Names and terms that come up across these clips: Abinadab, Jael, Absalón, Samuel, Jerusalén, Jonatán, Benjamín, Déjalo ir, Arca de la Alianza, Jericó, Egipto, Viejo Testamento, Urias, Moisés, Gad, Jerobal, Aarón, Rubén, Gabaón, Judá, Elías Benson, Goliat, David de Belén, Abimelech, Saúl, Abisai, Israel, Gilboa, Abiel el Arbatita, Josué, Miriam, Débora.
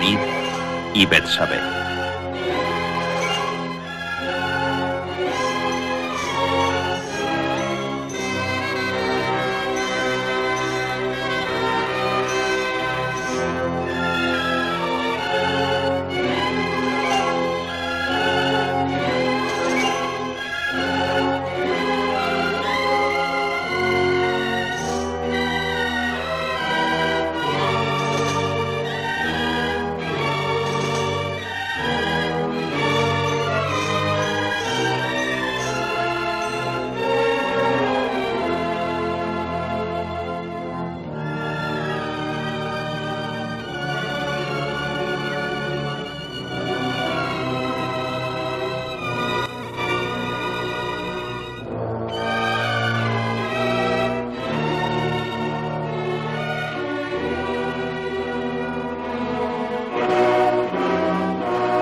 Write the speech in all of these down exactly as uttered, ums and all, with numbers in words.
David y Betsabé.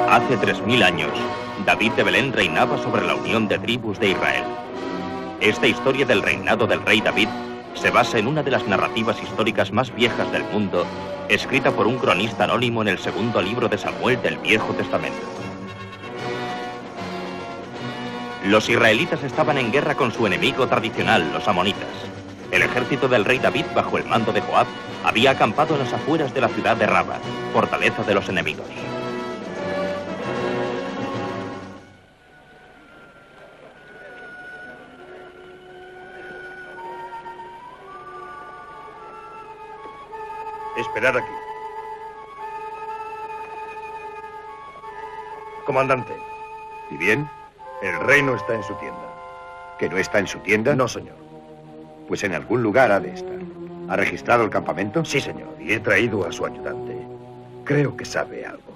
Hace tres mil años, David de Belén reinaba sobre la unión de tribus de Israel. Esta historia del reinado del rey David se basa en una de las narrativas históricas más viejas del mundo, escrita por un cronista anónimo en el segundo libro de Samuel del Viejo Testamento. Los israelitas estaban en guerra con su enemigo tradicional, los amonitas. El ejército del rey David, bajo el mando de Joab, había acampado en las afueras de la ciudad de Raba, fortaleza de los enemigos. Esperad aquí. Comandante. ¿Y bien? El rey no está en su tienda. ¿Que no está en su tienda? No, señor. Pues en algún lugar ha de estar. ¿Ha registrado el campamento? Sí, señor. Y he traído a su ayudante. Creo que sabe algo.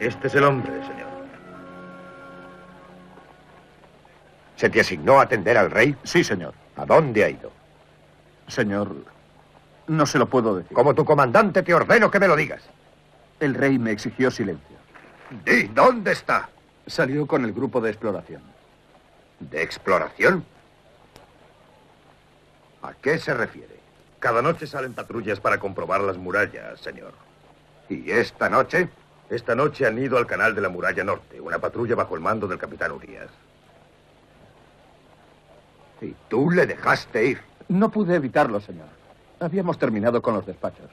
Este es el hombre, señor. ¿Se te asignó a atender al rey? Sí, señor. ¿A dónde ha ido? Señor, no se lo puedo decir. Como tu comandante te ordeno que me lo digas. El rey me exigió silencio. Di, ¿dónde está? Salió con el grupo de exploración. ¿De exploración? ¿A qué se refiere? Cada noche salen patrullas para comprobar las murallas, señor. ¿Y esta noche? Esta noche han ido al canal de la muralla norte, una patrulla bajo el mando del capitán Urias. ¿Y tú le dejaste ir? No pude evitarlo, señor. Habíamos terminado con los despachos.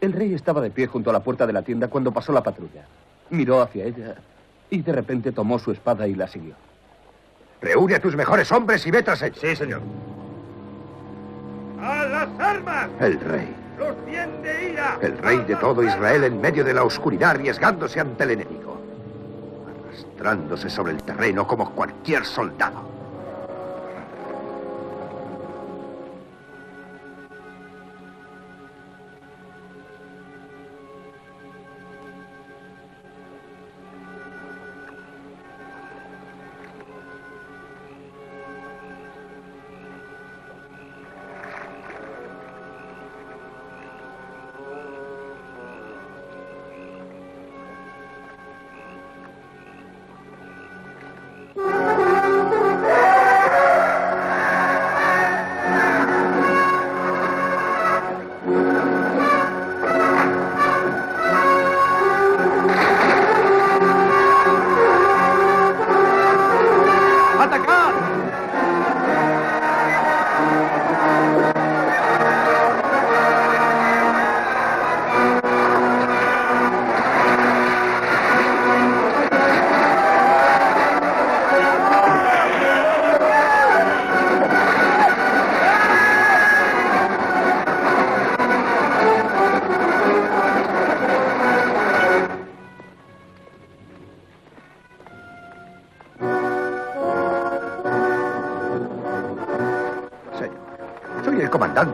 El rey estaba de pie junto a la puerta de la tienda cuando pasó la patrulla. Miró hacia ella y de repente tomó su espada y la siguió. Reúne a tus mejores hombres y ve tras ellos. Sí, señor. ¡A las armas! El rey. ¡Los cien de ira! El rey de todo Israel en medio de la oscuridad, arriesgándose ante el enemigo. Arrastrándose sobre el terreno como cualquier soldado.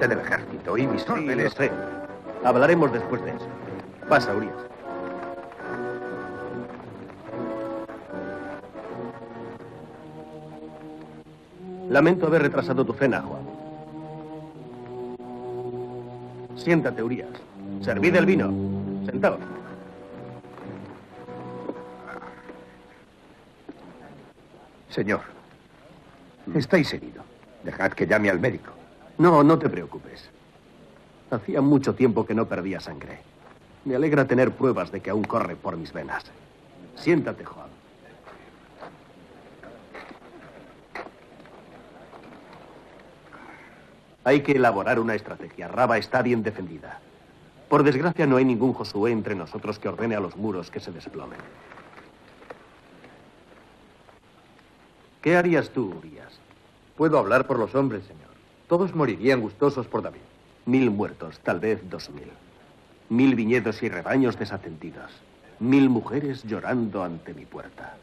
Del ejército y mis órdenes. Sí, hablaremos después de eso. Pasa, Urias. Lamento haber retrasado tu cena, Juan. Siéntate, Urias. Servid el vino. Sentaos. Señor, estáis herido. Dejad que llame al médico. No, no te preocupes. Hacía mucho tiempo que no perdía sangre. Me alegra tener pruebas de que aún corre por mis venas. Siéntate, Joab. Hay que elaborar una estrategia. Raba está bien defendida. Por desgracia, no hay ningún Josué entre nosotros que ordene a los muros que se desplomen. ¿Qué harías tú, Urias? Puedo hablar por los hombres, señor. Todos morirían gustosos por David. Mil muertos, tal vez dos mil. Mil viñedos y rebaños desatentidos. Mil mujeres llorando ante mi puerta.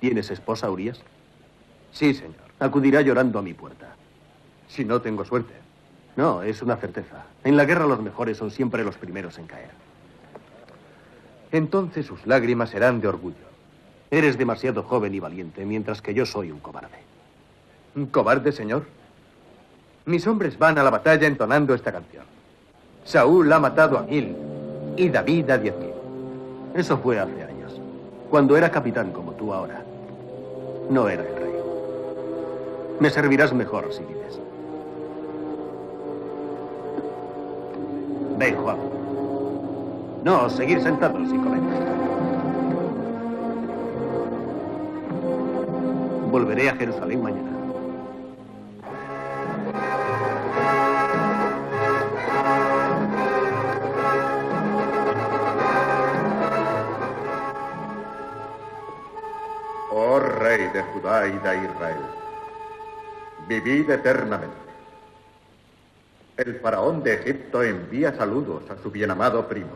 ¿Tienes esposa, Urias? Sí, señor. Acudirá llorando a mi puerta. Si no tengo suerte. No, es una certeza. En la guerra los mejores son siempre los primeros en caer. Entonces sus lágrimas serán de orgullo. Eres demasiado joven y valiente, mientras que yo soy un cobarde. ¿Un cobarde, señor? Mis hombres van a la batalla entonando esta canción. Saúl ha matado a mil y David a diez mil. Eso fue hace años, cuando era capitán como tú ahora. No era el rey. Me servirás mejor si vives. Ven, Juan. No, seguir sentados y comer. Volveré a Jerusalén mañana. Oh rey de Judá y de Israel, vivid eternamente. El faraón de Egipto envía saludos a su bienamado primo.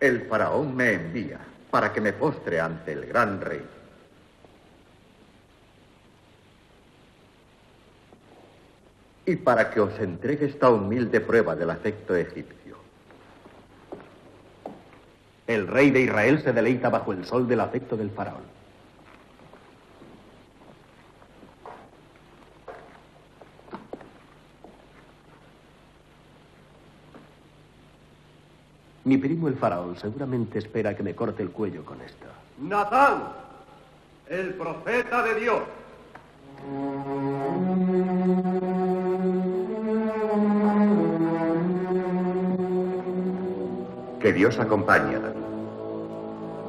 El faraón me envía para que me postre ante el gran rey. Y para que os entregue esta humilde prueba del afecto egipcio. El rey de Israel se deleita bajo el sol del afecto del faraón. Mi primo el faraón seguramente espera que me corte el cuello con esto. Natán, el profeta de Dios. Que Dios acompañe a David.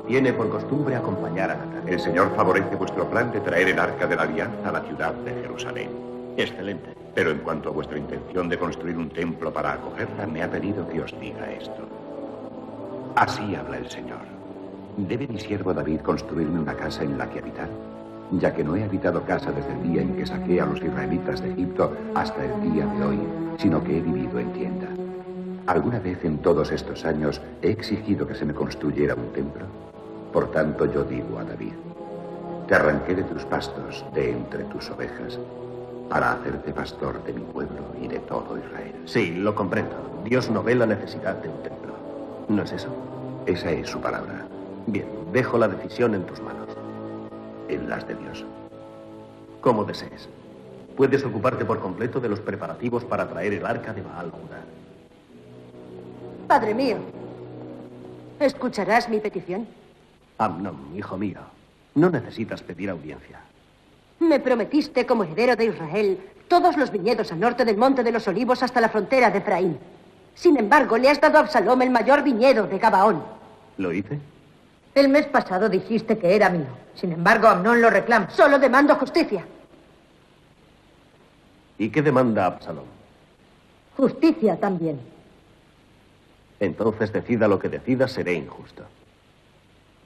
Tiene por costumbre acompañar a Natán. El Señor favorece vuestro plan de traer el Arca de la Alianza a la ciudad de Jerusalén. Excelente. Pero en cuanto a vuestra intención de construir un templo para acogerla, me ha pedido que os diga esto. Así habla el Señor. ¿Debe mi siervo David construirme una casa en la que habitar? Ya que no he habitado casa desde el día en que saqué a los israelitas de Egipto hasta el día de hoy, sino que he vivido en tienda. ¿Alguna vez en todos estos años he exigido que se me construyera un templo? Por tanto, yo digo a David, te arranqué de tus pastos, de entre tus ovejas, para hacerte pastor de mi pueblo y de todo Israel. Sí, lo comprendo. Dios no ve la necesidad de un templo. ¿No es eso? Esa es su palabra. Bien, dejo la decisión en tus manos. En las de Dios. Como desees. Puedes ocuparte por completo de los preparativos para traer el arca de Baal-Judá. Padre mío, ¿escucharás mi petición? Amnón, hijo mío, no necesitas pedir audiencia. Me prometiste como heredero de Israel todos los viñedos al norte del Monte de los Olivos hasta la frontera de Efraín. Sin embargo, le has dado a Absalón el mayor viñedo de Gabaón. ¿Lo hice? El mes pasado dijiste que era mío. Sin embargo, Amnón lo reclama. Solo demando justicia. ¿Y qué demanda Absalón? Justicia también. Entonces decida lo que decida, seré injusto.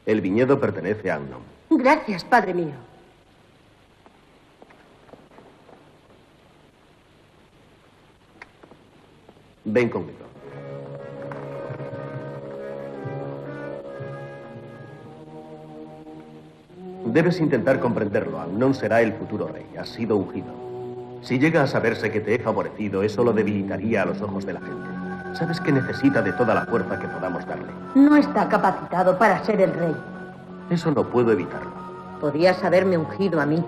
El viñedo pertenece a Amnón. Gracias, padre mío. Ven conmigo. Debes intentar comprenderlo. Amnón será el futuro rey. Has sido ungido. Si llega a saberse que te he favorecido, eso lo debilitaría a los ojos de la gente. Sabes que necesita de toda la fuerza que podamos darle. No está capacitado para ser el rey. Eso no puedo evitarlo. Podrías haberme ungido a mí.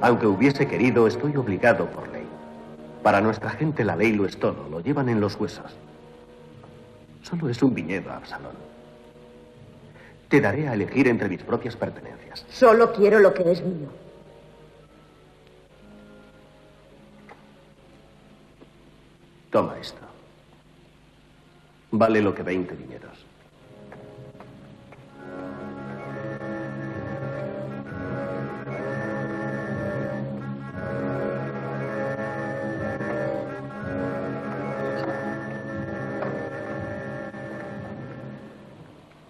Aunque hubiese querido, estoy obligado por ley. Para nuestra gente la ley lo es todo, lo llevan en los huesos. Solo es un viñedo, Absalón. Te daré a elegir entre mis propias pertenencias. Solo quiero lo que es mío. Toma esto. Vale lo que veinte dineros.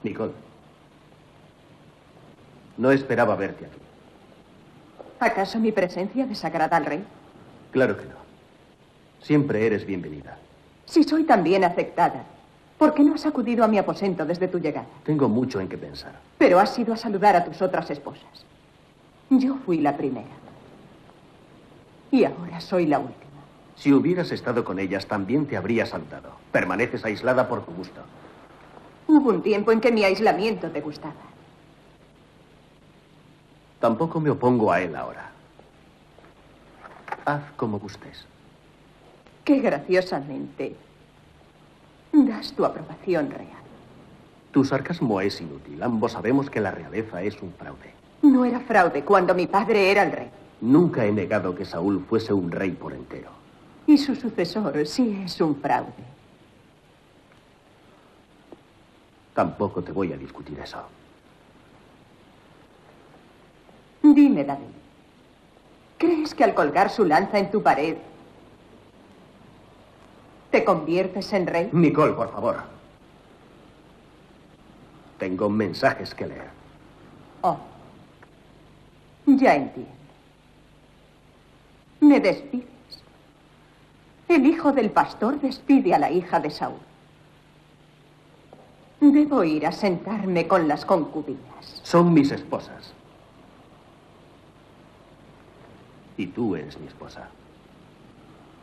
Nicole, no esperaba verte aquí. ¿Acaso mi presencia desagrada al rey? Claro que no. Siempre eres bienvenida. Si soy tan bien aceptada, ¿por qué no has acudido a mi aposento desde tu llegada? Tengo mucho en qué pensar. Pero has ido a saludar a tus otras esposas. Yo fui la primera. Y ahora soy la última. Si hubieras estado con ellas, también te habría saludado. Permaneces aislada por tu gusto. Hubo un tiempo en que mi aislamiento te gustaba. Tampoco me opongo a él ahora. Haz como gustes. Qué graciosamente das tu aprobación real. Tu sarcasmo es inútil. Ambos sabemos que la realeza es un fraude. No era fraude cuando mi padre era el rey. Nunca he negado que Saúl fuese un rey por entero. Y su sucesor sí es un fraude. Tampoco te voy a discutir eso. Dime, David, ¿crees que al colgar su lanza en tu pared te conviertes en rey? Nicole, por favor. Tengo mensajes que leer. Oh, ya entiendo. Me despides. El hijo del pastor despide a la hija de Saúl. Debo ir a sentarme con las concubinas. Son mis esposas. Y tú eres mi esposa.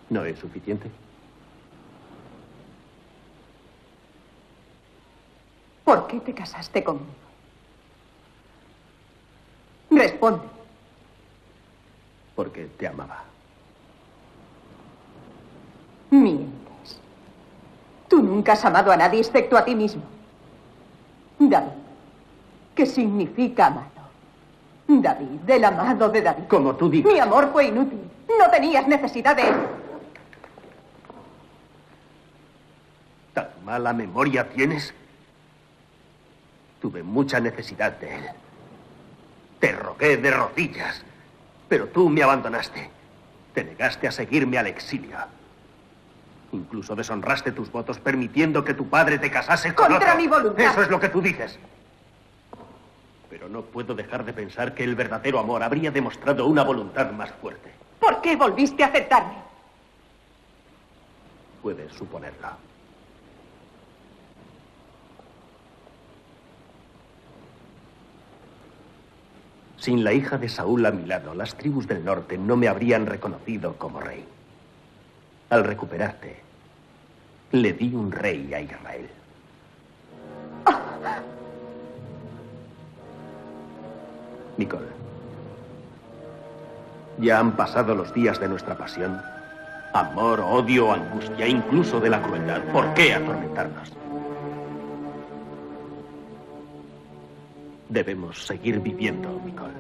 ¿No es suficiente? ¿Por qué te casaste conmigo? Responde. Porque te amaba. Mientes. Tú nunca has amado a nadie excepto a ti mismo. David, ¿qué significa amado? David, del amado de David. Como tú dices. Mi amor fue inútil. No tenías necesidad de él. ¿Tan mala memoria tienes? Tuve mucha necesidad de él. Te rogué de rodillas, pero tú me abandonaste. Te negaste a seguirme al exilio. Incluso deshonraste tus votos permitiendo que tu padre te casase con otro. Contra mi voluntad. Eso es lo que tú dices. Pero no puedo dejar de pensar que el verdadero amor habría demostrado una voluntad más fuerte. ¿Por qué volviste a aceptarme? Puedes suponerlo. Sin la hija de Saúl a mi lado, las tribus del norte no me habrían reconocido como rey. Al recuperarte, le di un rey a Israel. Nicole, ya han pasado los días de nuestra pasión. Amor, odio, angustia, incluso de la crueldad. ¿Por qué atormentarnos? Debemos seguir viviendo, Nicole.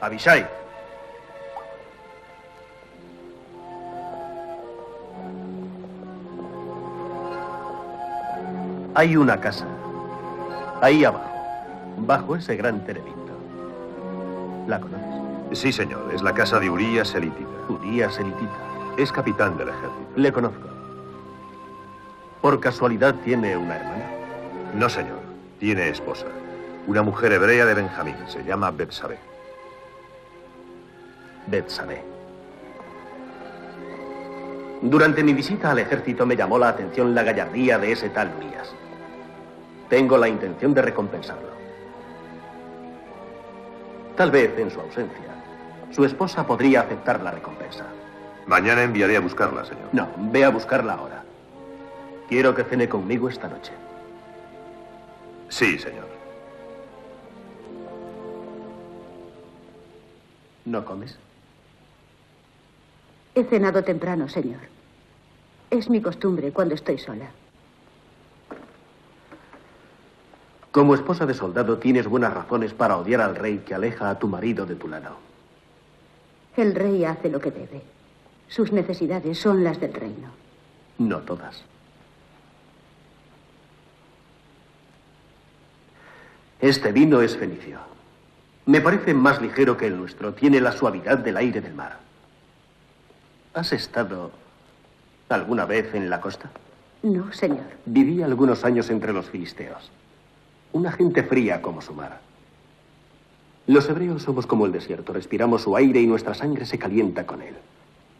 Abisai. Hay una casa, ahí abajo, bajo ese gran terebinto. ¿La conoces? Sí, señor, es la casa de Urias elitita. Urias elitita. Es capitán del ejército. Le conozco. ¿Por casualidad tiene una hermana? No, señor, tiene esposa. Una mujer hebrea de Benjamín, se llama Betsabé. Betsabé. Durante mi visita al ejército me llamó la atención la gallardía de ese tal Urias. Tengo la intención de recompensarlo. Tal vez en su ausencia, su esposa podría aceptar la recompensa. Mañana enviaré a buscarla, señor. No, ve a buscarla ahora. Quiero que cene conmigo esta noche. Sí, señor. ¿No comes? He cenado temprano, señor. Es mi costumbre cuando estoy sola. Como esposa de soldado tienes buenas razones para odiar al rey que aleja a tu marido de tu lado. El rey hace lo que debe. Sus necesidades son las del reino. No todas. Este vino es fenicio. Me parece más ligero que el nuestro. Tiene la suavidad del aire del mar. ¿Has estado alguna vez en la costa? No, señor. Viví algunos años entre los filisteos. Una gente fría como su mar. Los hebreos somos como el desierto. Respiramos su aire y nuestra sangre se calienta con él.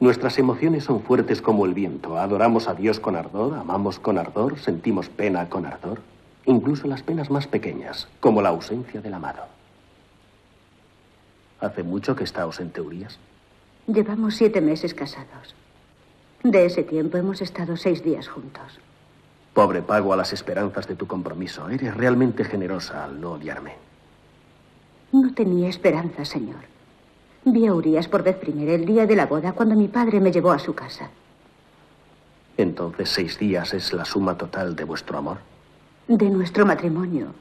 Nuestras emociones son fuertes como el viento. Adoramos a Dios con ardor, amamos con ardor, sentimos pena con ardor. Incluso las penas más pequeñas, como la ausencia del amado. ¿Hace mucho que está ausente Urias? Llevamos siete meses casados. De ese tiempo hemos estado seis días juntos. Pobre pago a las esperanzas de tu compromiso. Eres realmente generosa al no odiarme. No tenía esperanza, señor. Vi a Urias por vez primera el día de la boda cuando mi padre me llevó a su casa. ¿Entonces seis días es la suma total de vuestro amor? De nuestro matrimonio.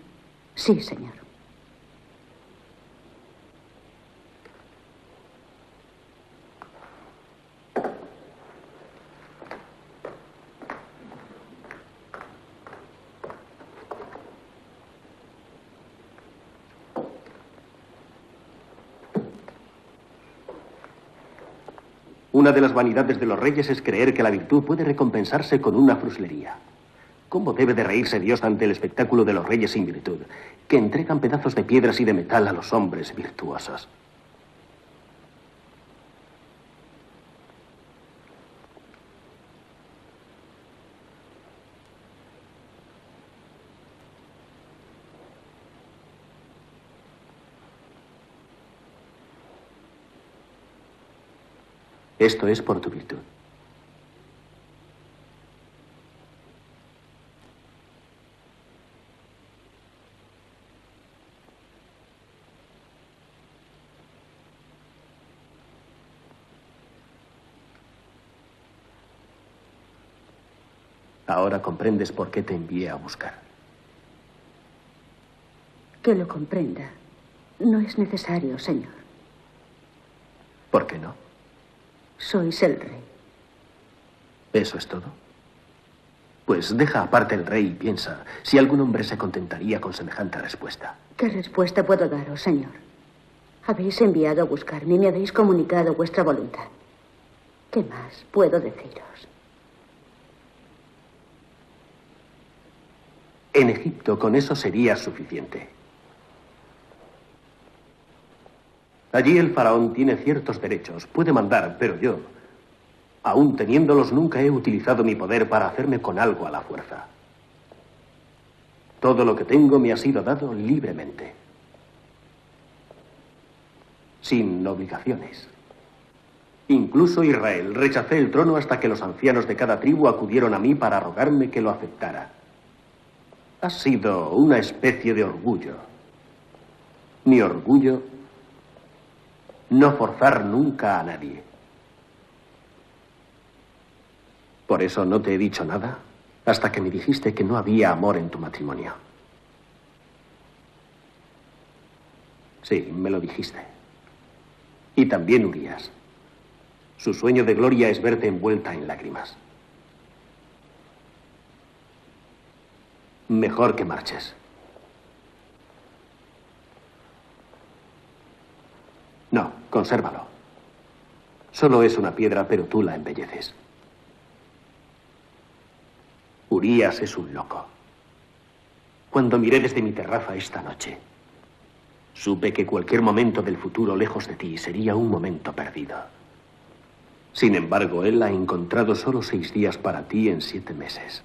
Sí, señor. Una de las vanidades de los reyes es creer que la virtud puede recompensarse con una fruslería. ¿Cómo debe de reírse Dios ante el espectáculo de los reyes sin virtud, que entregan pedazos de piedras y de metal a los hombres virtuosos? Esto es por tu virtud. Ahora comprendes por qué te envié a buscar. Que lo comprenda. No es necesario, señor. ¿Por qué no? Sois el rey. ¿Eso es todo? Pues deja aparte el rey y piensa si algún hombre se contentaría con semejante respuesta. ¿Qué respuesta puedo daros, señor? Habéis enviado a buscarme y me habéis comunicado vuestra voluntad. ¿Qué más puedo deciros? En Egipto con eso sería suficiente. Allí el faraón tiene ciertos derechos, puede mandar, pero yo, aún teniéndolos, nunca he utilizado mi poder para hacerme con algo a la fuerza. Todo lo que tengo me ha sido dado libremente, sin obligaciones. Incluso Israel, rechacé el trono hasta que los ancianos de cada tribu acudieron a mí para rogarme que lo aceptara. Ha sido una especie de orgullo. Mi orgullo... no forzar nunca a nadie. Por eso no te he dicho nada hasta que me dijiste que no había amor en tu matrimonio. Sí, me lo dijiste. Y también Urias. Su sueño de gloria es verte envuelta en lágrimas. Mejor que marches. No, consérvalo. Solo es una piedra, pero tú la embelleces. Urias es un loco. Cuando miré desde mi terraza esta noche, supe que cualquier momento del futuro lejos de ti sería un momento perdido. Sin embargo, él ha encontrado solo seis días para ti en siete meses.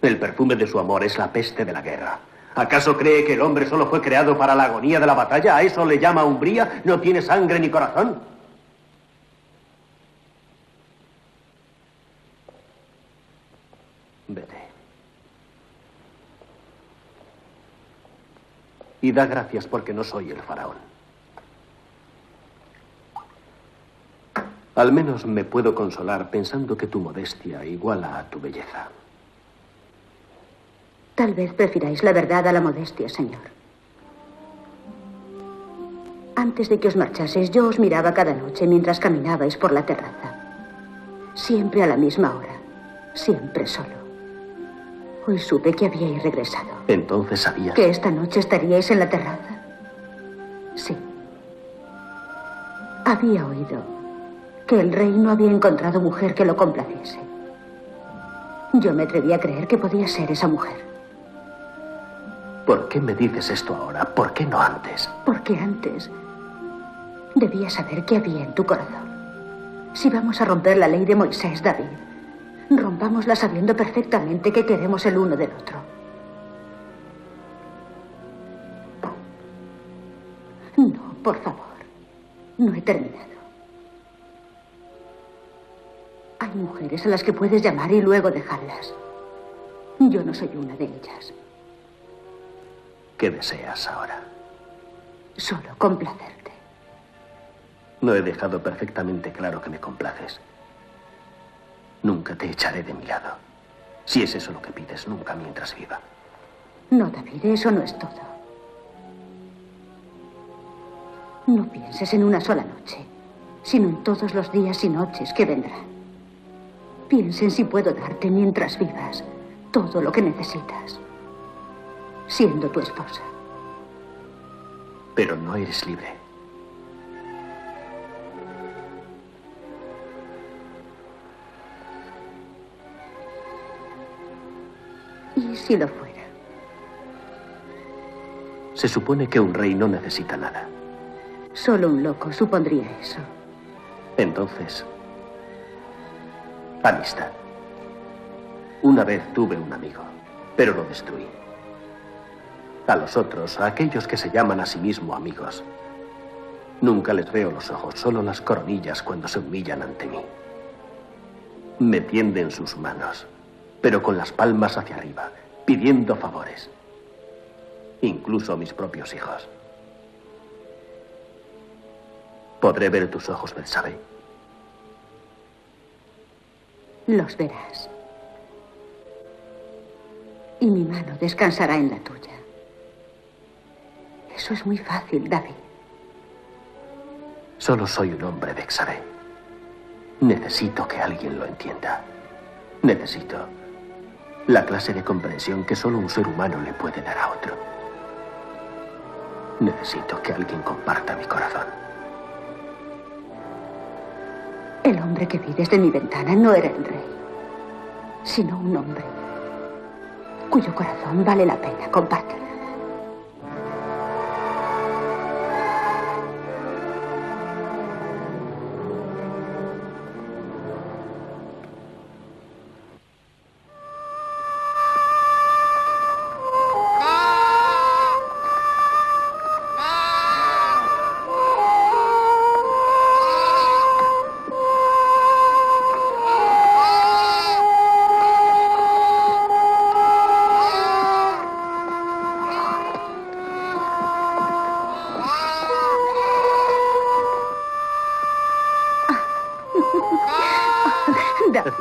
El perfume de su amor es la peste de la guerra. ¿Acaso cree que el hombre solo fue creado para la agonía de la batalla? ¿A eso le llama umbría? ¿No tiene sangre ni corazón? Vete. Y da gracias porque no soy el faraón. Al menos me puedo consolar pensando que tu modestia iguala a tu belleza. Tal vez prefiráis la verdad a la modestia, señor. Antes de que os marchaseis, yo os miraba cada noche mientras caminabais por la terraza. Siempre a la misma hora. Siempre solo. Hoy supe que habíais regresado. Entonces sabía... ¿Que esta noche estaríais en la terraza? Sí. Había oído que el rey no había encontrado mujer que lo complaciese. Yo me atreví a creer que podía ser esa mujer. ¿Por qué me dices esto ahora? ¿Por qué no antes? Porque antes debía saber qué había en tu corazón. Si vamos a romper la ley de Moisés, David... rompámosla sabiendo perfectamente que queremos el uno del otro. No, por favor. No he terminado. Hay mujeres a las que puedes llamar y luego dejarlas. Yo no soy una de ellas. ¿Qué deseas ahora? Solo complacerte. No he dejado perfectamente claro que me complaces. Nunca te echaré de mi lado. Si es eso lo que pides, nunca mientras viva. No, David, eso no es todo. No pienses en una sola noche, sino en todos los días y noches que vendrán. Piensa en si puedo darte mientras vivas todo lo que necesitas, siendo tu esposa. Pero no eres libre. ¿Y si lo fuera? Se supone que un rey no necesita nada. Solo un loco supondría eso. Entonces, amistad. Una vez tuve un amigo, pero lo destruí. A los otros, a aquellos que se llaman a sí mismos amigos, nunca les veo los ojos, solo las coronillas cuando se humillan ante mí. Me tienden sus manos, pero con las palmas hacia arriba, pidiendo favores. Incluso mis propios hijos. ¿Podré ver tus ojos, Betsabé? Los verás. Y mi mano descansará en la tuya. Eso es muy fácil, David. Solo soy un hombre, Betsabé. Necesito que alguien lo entienda. Necesito... la clase de comprensión que solo un ser humano le puede dar a otro. Necesito que alguien comparta mi corazón. El hombre que vi desde mi ventana no era el rey, sino un hombre cuyo corazón vale la pena compartir. linda.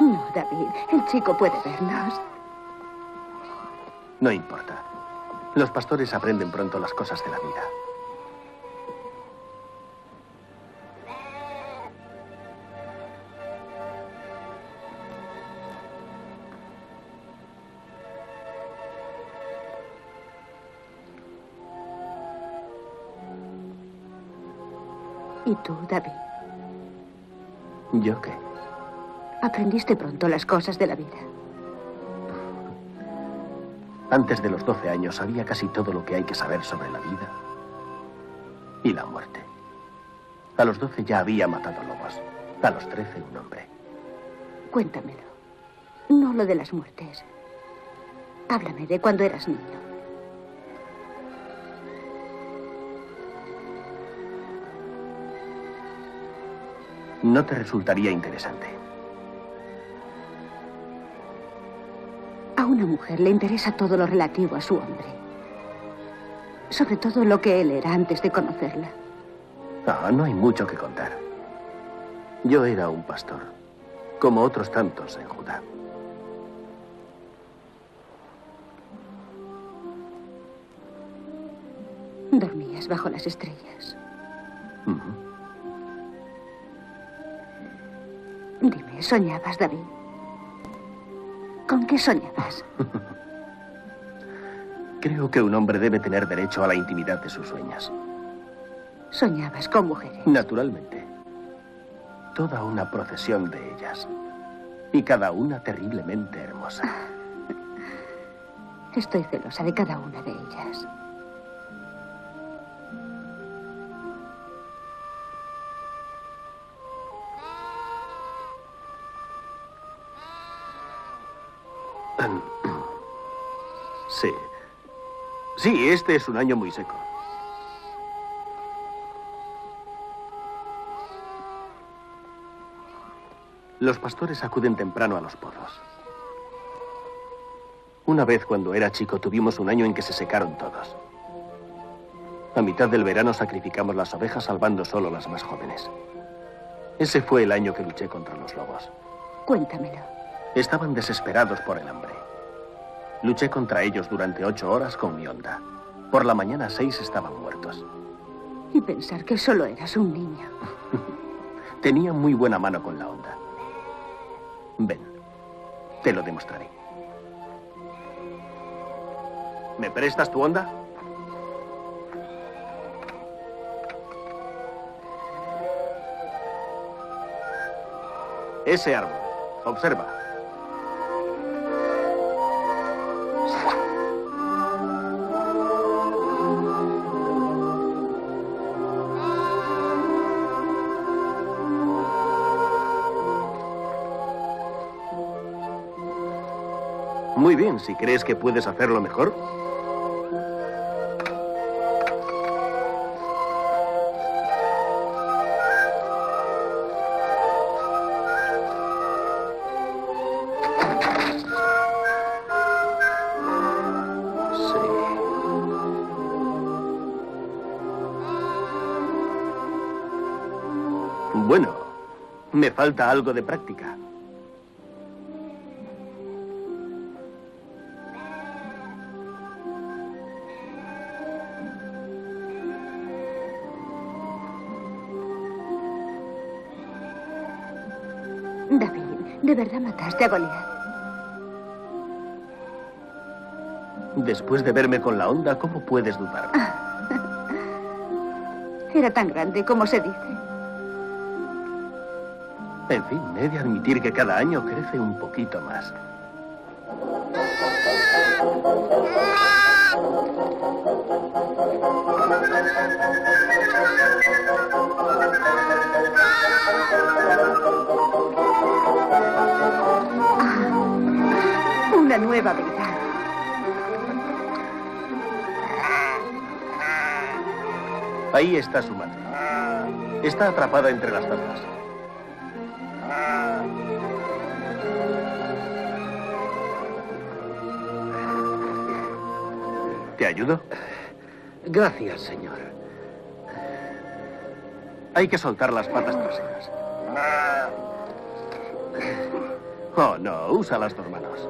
No, David, el chico puede vernos. No importa. Los pastores aprenden pronto las cosas de la vida. ¿Y tú, David? ¿Yo qué? Aprendiste pronto las cosas de la vida. Antes de los doce años sabía casi todo lo que hay que saber sobre la vida y la muerte. A los doce ya había matado lobos. A los trece un hombre. Cuéntamelo. No lo de las muertes. Háblame de cuando eras niño. No te resultaría interesante. A una mujer le interesa todo lo relativo a su hombre. Sobre todo lo que él era antes de conocerla. Ah, no hay mucho que contar. Yo era un pastor, como otros tantos en Judá. Dormías bajo las estrellas. Uh-huh. Dime, ¿soñabas, David? ¿Con qué soñabas? Creo que un hombre debe tener derecho a la intimidad de sus sueños. ¿Soñabas con mujeres? Naturalmente. Toda una procesión de ellas. Y cada una terriblemente hermosa. Estoy celosa de cada una de ellas. Sí. Sí, este es un año muy seco. Los pastores acuden temprano a los pozos. Una vez cuando era chico tuvimos un año en que se secaron todos. A mitad del verano sacrificamos las ovejas salvando solo las más jóvenes. Ese fue el año que luché contra los lobos. Cuéntamelo. Estaban desesperados por el hambre. Luché contra ellos durante ocho horas con mi honda. Por la mañana seis estaban muertos. Y pensar que solo eras un niño. Tenía muy buena mano con la honda. Ven, te lo demostraré. ¿Me prestas tu honda? Ese árbol, observa. Muy bien, si crees que puedes hacerlo mejor. Sí. Bueno, me falta algo de práctica. ¿De verdad mataste a Goliat? Después de verme con la honda, ¿cómo puedes dudar? Era tan grande como se dice. En fin, he de admitir que cada año crece un poquito más. Una nueva verdad. Ahí está su madre. Está atrapada entre las tablas. ¿Te ayudo? Gracias, señor. Hay que soltar las patas traseras. Oh, no, usa las dos manos.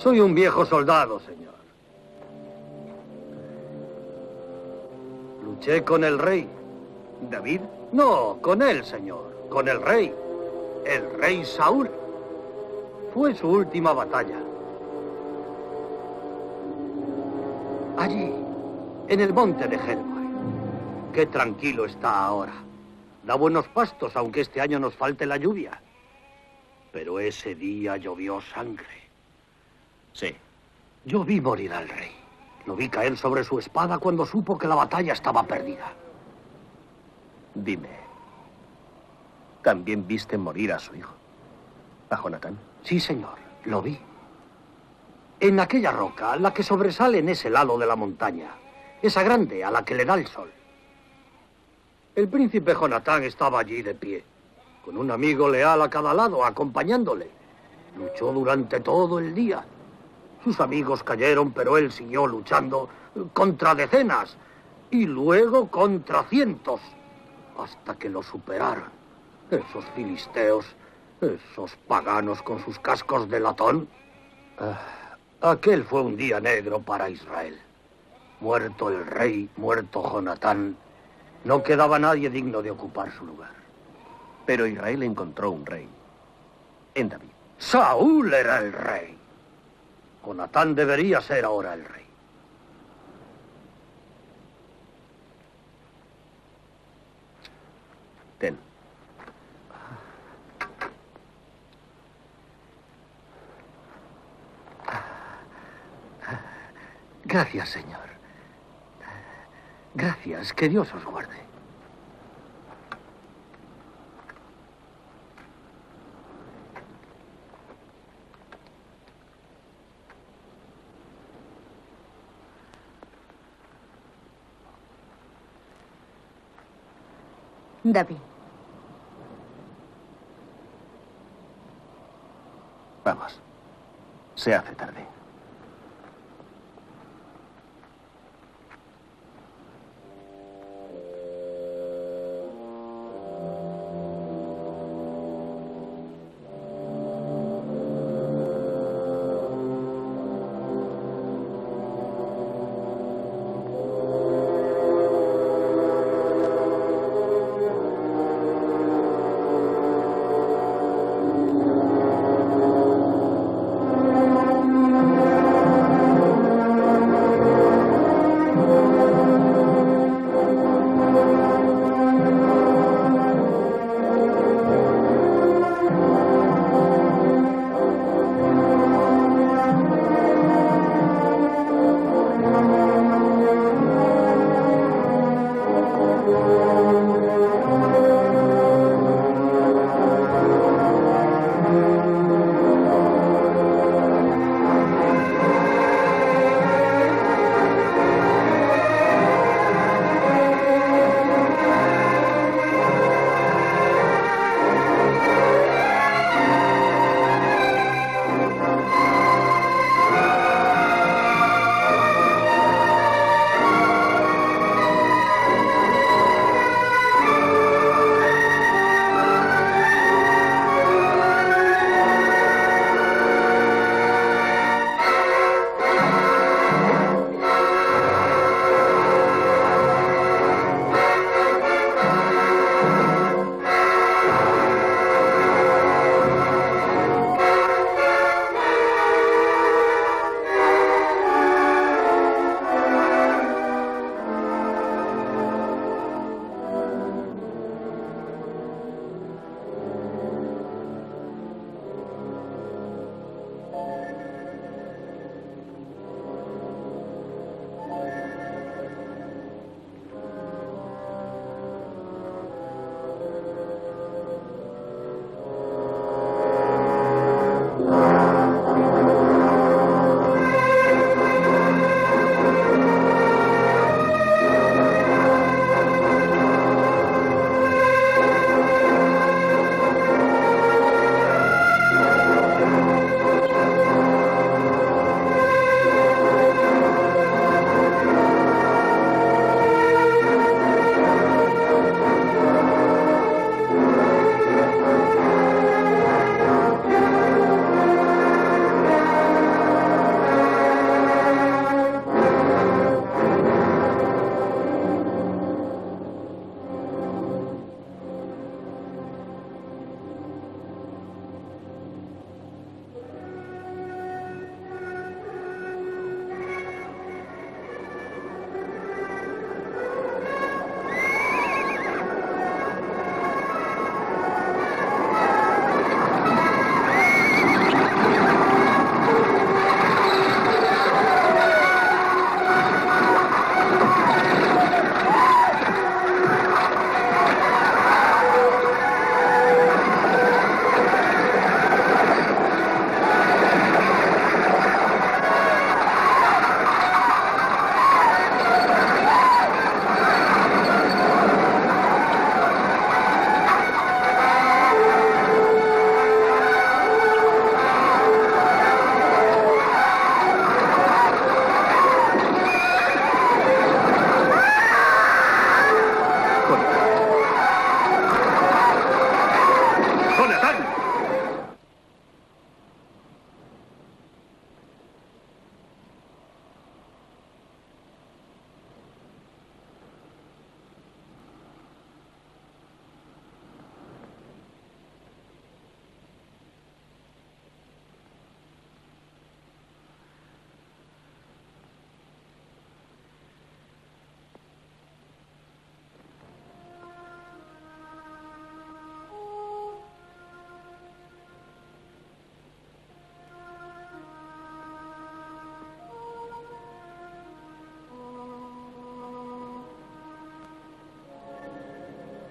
Soy un viejo soldado, señor. Luché con el rey. ¿David? No, con él, señor. Con el rey. El rey Saúl. Fue su última batalla. Allí, en el monte de Gilboa. Qué tranquilo está ahora. Da buenos pastos, aunque este año nos falte la lluvia. Pero ese día llovió sangre. Sí. Yo vi morir al rey. Lo vi caer sobre su espada cuando supo que la batalla estaba perdida. Dime, ¿también viste morir a su hijo? ¿A Jonatán? Sí, señor, lo vi. En aquella roca, la que sobresale en ese lado de la montaña. Esa grande a la que le da el sol. El príncipe Jonatán estaba allí de pie, con un amigo leal a cada lado, acompañándole. Luchó durante todo el día. Sus amigos cayeron, pero él siguió luchando contra decenas y luego contra cientos, hasta que lo superaron. Esos filisteos, esos paganos con sus cascos de latón. Ah, aquel fue un día negro para Israel. Muerto el rey, muerto Jonatán, no quedaba nadie digno de ocupar su lugar. Pero Israel encontró un rey, en David. Saúl era el rey. Jonatán debería ser ahora el rey. Ten. Gracias, señor. Gracias, que Dios os guarde. David. Vamos. Se hace tarde.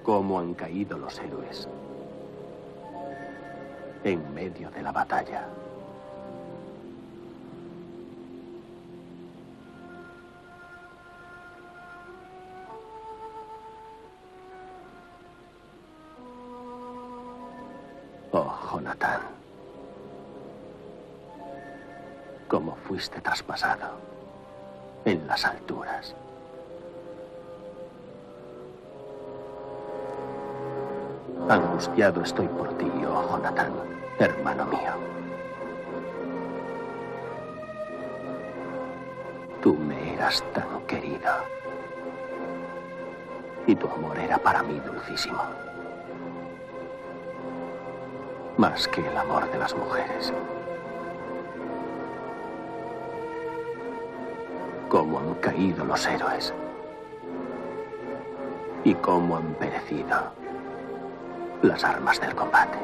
cómo han caído los héroes en medio de la batalla. Oh, Jonatán, cómo fuiste traspasado en las alturas. Angustiado estoy por ti, oh Jonatán, hermano mío. Tú me eras tan querido y tu amor era para mí dulcísimo, más que el amor de las mujeres. Cómo han caído los héroes y cómo han perecido las armas del combate.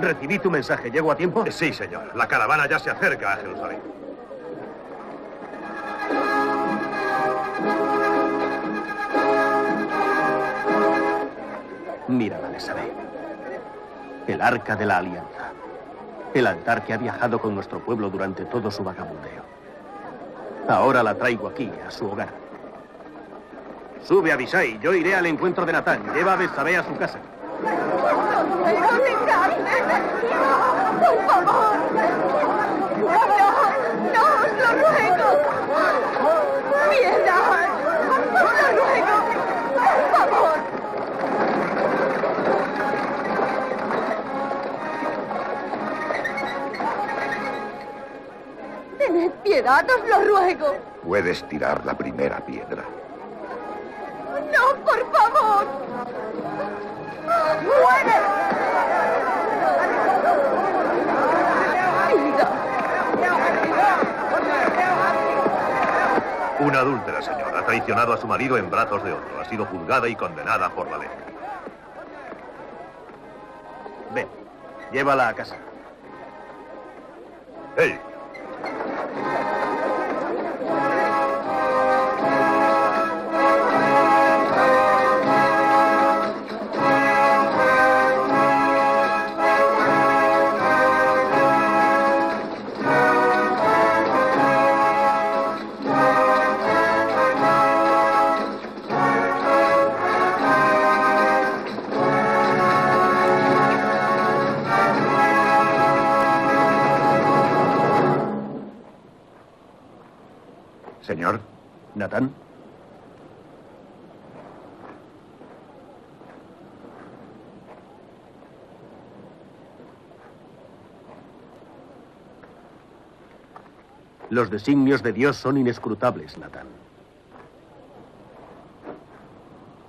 ¿Recibí tu mensaje? ¿Llego a tiempo? Sí, señor. La caravana ya se acerca a Jerusalén. Mira la Betsabé, el Arca de la Alianza, el altar que ha viajado con nuestro pueblo durante todo su vagabundeo. Ahora la traigo aquí, a su hogar. Sube, Abisai. Yo iré al encuentro de Natán. Lleva a Betsabé a su casa. ¡Por favor! ¡No! ¡No os lo ruego! ¡Piedad! ¡Os lo ruego! ¡Por favor! ¡Tened piedad! ¡Os lo ruego! Puedes tirar la primera piedra. ¡No, por favor! ¡Muere! Una adúltera, señor, ha traicionado a su marido en brazos de otro. Ha sido juzgada y condenada por la ley. Ven, llévala a casa. ¡Ey! Señor. ¿Natán? Los designios de Dios son inescrutables, Natán.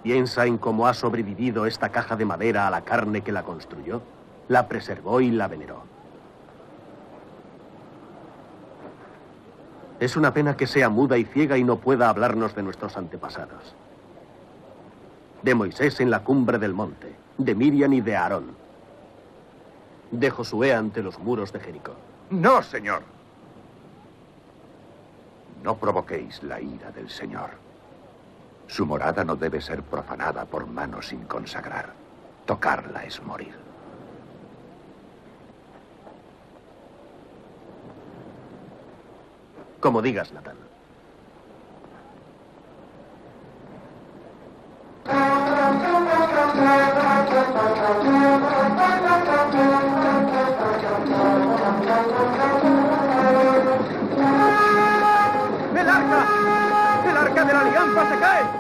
Piensa en cómo ha sobrevivido esta caja de madera a la carne que la construyó, la preservó y la veneró. Es una pena que sea muda y ciega y no pueda hablarnos de nuestros antepasados. De Moisés en la cumbre del monte, de Miriam y de Aarón. De Josué ante los muros de Jericó. No, señor. No provoquéis la ira del Señor. Su morada no debe ser profanada por manos sin consagrar. Tocarla es morir. Como digas, Natán. ¡El arca! ¡El arca de la alianza se cae!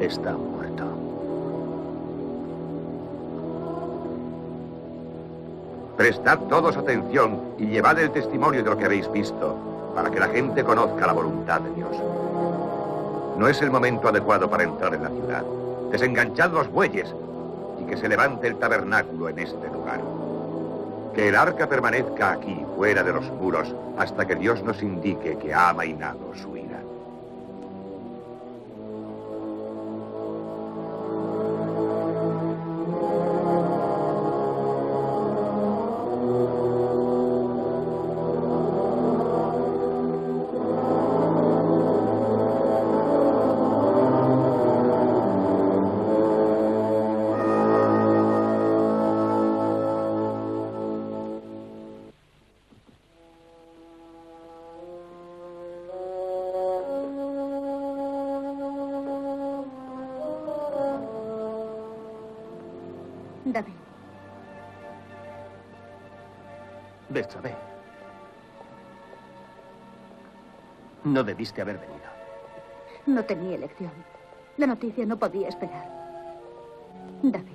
Está muerto. Prestad todos atención y llevad el testimonio de lo que habéis visto, para que la gente conozca la voluntad de Dios. No es el momento adecuado para entrar en la ciudad. Desenganchad los bueyes y que se levante el tabernáculo en este lugar. Que el arca permanezca aquí, fuera de los muros, hasta que Dios nos indique que ha amainado su ira. David. Betsabé. No debiste haber venido. No tenía elección. La noticia no podía esperar. David.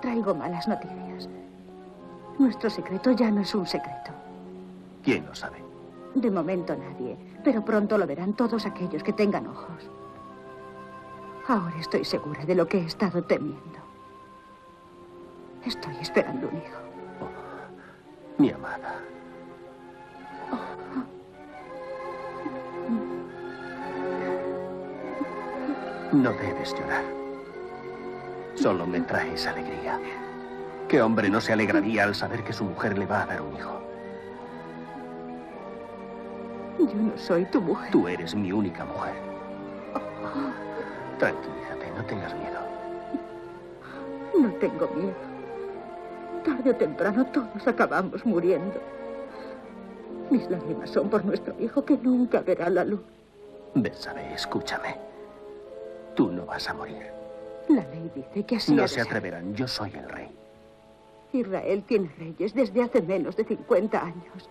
Traigo malas noticias. Nuestro secreto ya no es un secreto. ¿Quién lo sabe? De momento nadie, pero pronto lo verán todos aquellos que tengan ojos. Ahora estoy segura de lo que he estado temiendo. Estoy esperando un hijo. Oh, mi amada. No debes llorar. Solo me traes alegría. ¿Qué hombre no se alegraría al saber que su mujer le va a dar un hijo? Yo no soy tu mujer. Tú eres mi única mujer. Tranquilízate, no tengas miedo. No tengo miedo. Tarde o temprano todos acabamos muriendo. Mis lágrimas son por nuestro hijo que nunca verá la luz. Betsabé, escúchame. Tú no vas a morir. La ley dice que así es. No se atreverán, yo soy el rey. Israel tiene reyes desde hace menos de cincuenta años.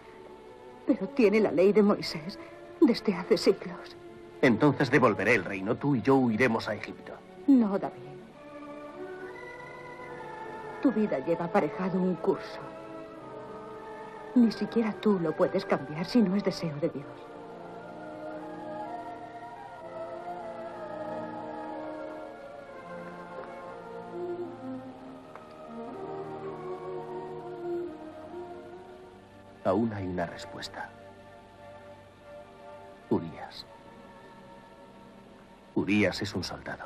Pero tiene la ley de Moisés desde hace siglos. Entonces devolveré el reino, tú y yo huiremos a Egipto. No, David. Tu vida lleva aparejado un curso. Ni siquiera tú lo puedes cambiar si no es deseo de Dios. Aún hay una respuesta. Urias. Urias es un soldado.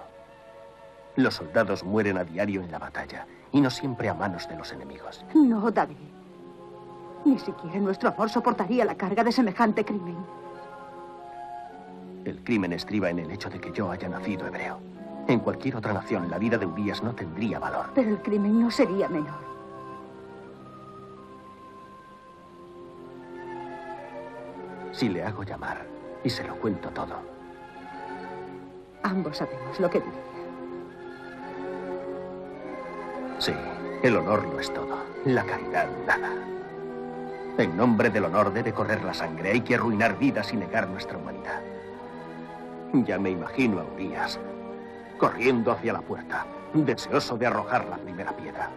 Los soldados mueren a diario en la batalla, y no siempre a manos de los enemigos. No, David. Ni siquiera nuestro amor soportaría la carga de semejante crimen. El crimen estriba en el hecho de que yo haya nacido hebreo. En cualquier otra nación, la vida de Urias no tendría valor. Pero el crimen no sería menor. Si le hago llamar y se lo cuento todo. Ambos sabemos lo que diría. Sí, el honor lo es todo, la caridad nada. En nombre del honor debe correr la sangre, hay que arruinar vidas y negar nuestra humanidad. Ya me imagino a Urias corriendo hacia la puerta, deseoso de arrojar la primera piedra.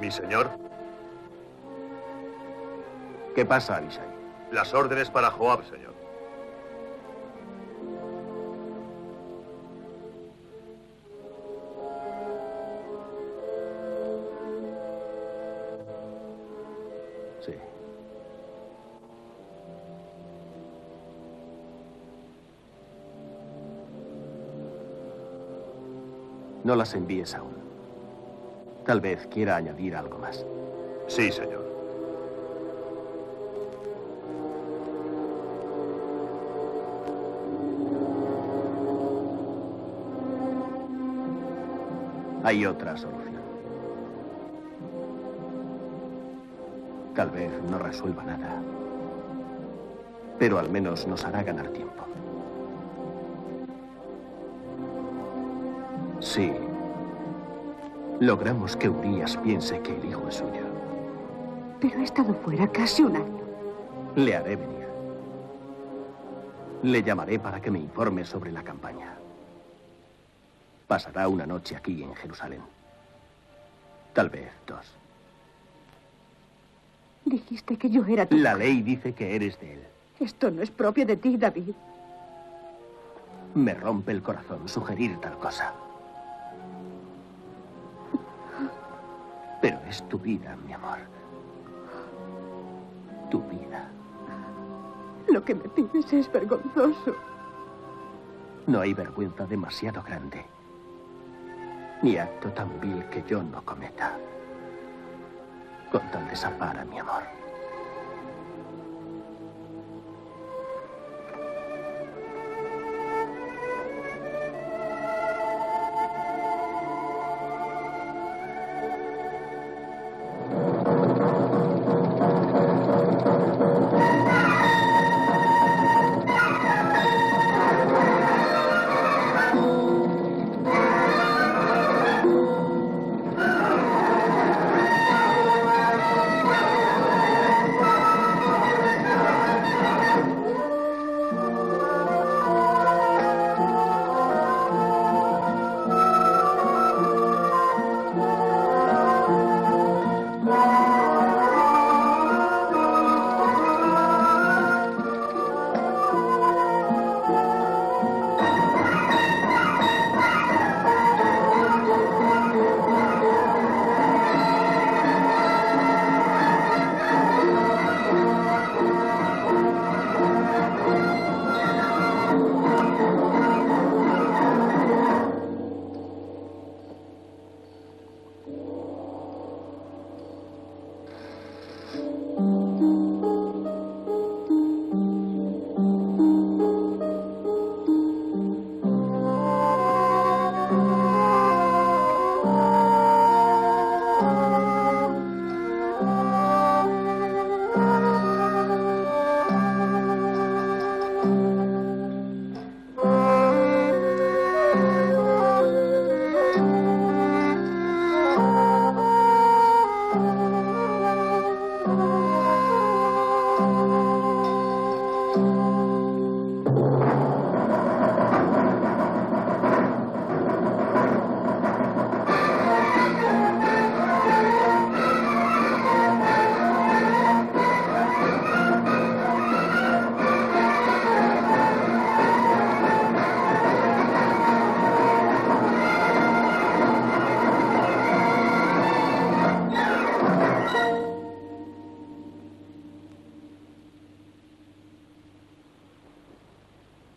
¿Mi señor? ¿Qué pasa, Abisai? Las órdenes para Joab, señor. no las envíes aún. Tal vez quiera añadir algo más. Sí, señor. Hay otra solución. Tal vez no resuelva nada, pero al menos nos hará ganar tiempo. Sí, logramos que Urias piense que el hijo es suyo. Pero ha estado fuera casi un año. Le haré venir. Le llamaré para que me informe sobre la campaña. Pasará una noche aquí en Jerusalén. Tal vez dos. Dijiste que yo era tu... La ley dice que eres de él. Esto no es propio de ti, David. Me rompe el corazón sugerir tal cosa. Pero es tu vida, mi amor. Tu vida. Lo que me pides es vergonzoso. No hay vergüenza demasiado grande. Ni acto tan vil que yo no cometa. Con tal de salvar a mi amor.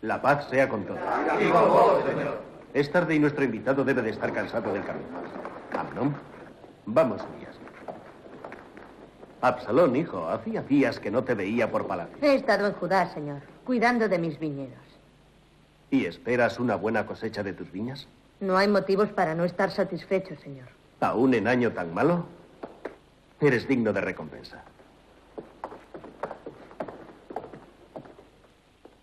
La paz sea con todos. Y con vos, señor. Es tarde y nuestro invitado debe de estar cansado del camino. Amnón, vamos, Urias. Absalón, hijo, hacía días que no te veía por palacio. He estado en Judá, señor, cuidando de mis viñedos. ¿Y esperas una buena cosecha de tus viñas? No hay motivos para no estar satisfecho, señor. ¿Aún en año tan malo? Eres digno de recompensa.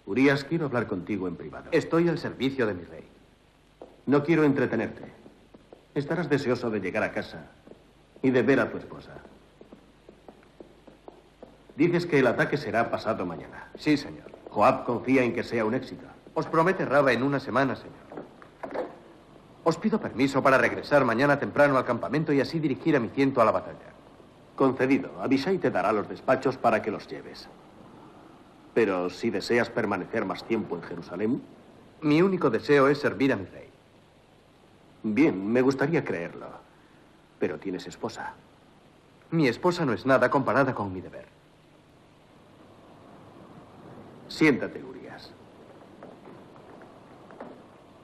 Urias, quiero hablar contigo en privado. Estoy al servicio de mi rey. No quiero entretenerte. Estarás deseoso de llegar a casa y de ver a tu esposa. Dices que el ataque será pasado mañana. Sí, señor. Joab confía en que sea un éxito. Os promete Raba en una semana, señor. Os pido permiso para regresar mañana temprano al campamento y así dirigir a mi ciento a la batalla. Concedido. Abishai te dará los despachos para que los lleves. Pero si deseas permanecer más tiempo en Jerusalén... Mi único deseo es servir a mi rey. Bien, me gustaría creerlo. Pero tienes esposa. Mi esposa no es nada comparada con mi deber. Siéntate, Urias.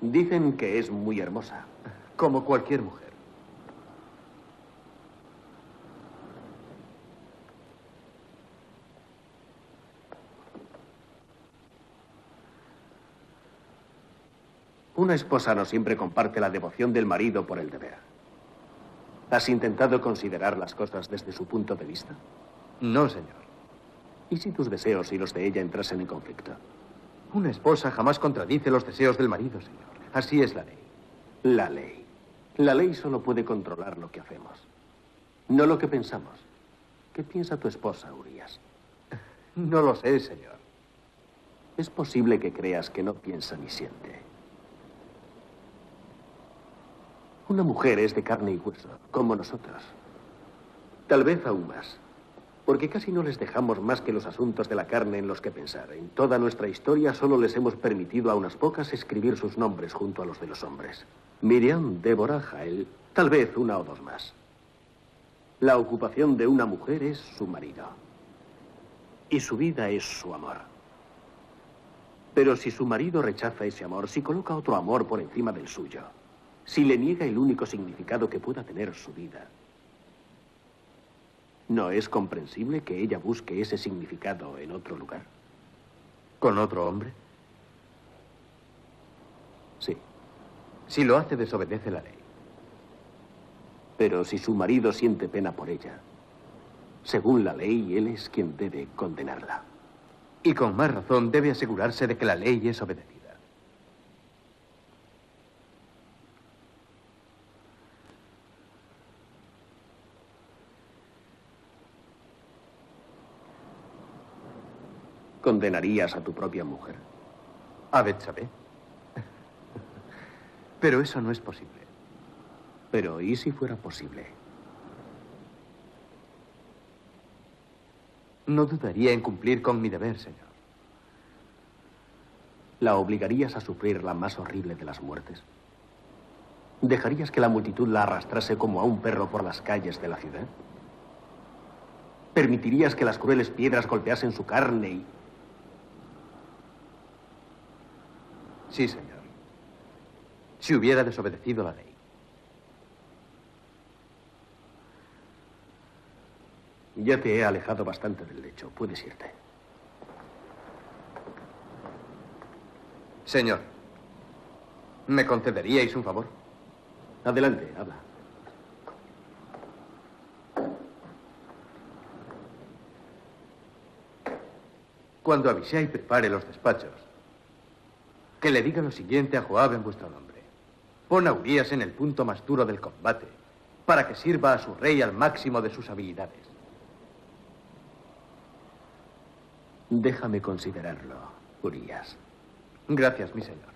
Dicen que es muy hermosa. como cualquier mujer. Una esposa no siempre comparte la devoción del marido por el deber. ¿Has intentado considerar las cosas desde su punto de vista? No, señor. ¿Y si tus deseos y los de ella entrasen en conflicto? Una esposa jamás contradice los deseos del marido, señor. Así es la ley. La ley. La ley solo puede controlar lo que hacemos, no lo que pensamos. ¿Qué piensa tu esposa, Urias? No lo sé, señor. Es posible que creas que no piensa ni siente. Una mujer es de carne y hueso, como nosotros. Tal vez aún más, porque casi no les dejamos más que los asuntos de la carne en los que pensar. En toda nuestra historia solo les hemos permitido a unas pocas escribir sus nombres junto a los de los hombres. Miriam, Débora, Jael, tal vez una o dos más. La ocupación de una mujer es su marido, y su vida es su amor. Pero si su marido rechaza ese amor, si coloca otro amor por encima del suyo, si le niega el único significado que pueda tener su vida, ¿no es comprensible que ella busque ese significado en otro lugar? ¿Con otro hombre? Sí. Si lo hace, desobedece la ley. Pero si su marido siente pena por ella, según la ley, él es quien debe condenarla. Y con más razón debe asegurarse de que la ley es obedecida. ¿Condenarías a tu propia mujer? A Betsabé. Pero eso no es posible. Pero ¿y si fuera posible? No dudaría en cumplir con mi deber, señor. ¿La obligarías a sufrir la más horrible de las muertes? ¿Dejarías que la multitud la arrastrase como a un perro por las calles de la ciudad? ¿Permitirías que las crueles piedras golpeasen su carne y...? Sí, señor. Si hubiera desobedecido la ley. Ya te he alejado bastante del lecho. Puedes irte. Señor, ¿me concederíais un favor? Adelante, habla. Cuando Abisai prepare los despachos, que le diga lo siguiente a Joab en vuestro nombre. Pon a Urias en el punto más duro del combate, para que sirva a su rey al máximo de sus habilidades. Déjame considerarlo, Urias. Gracias, mi señor.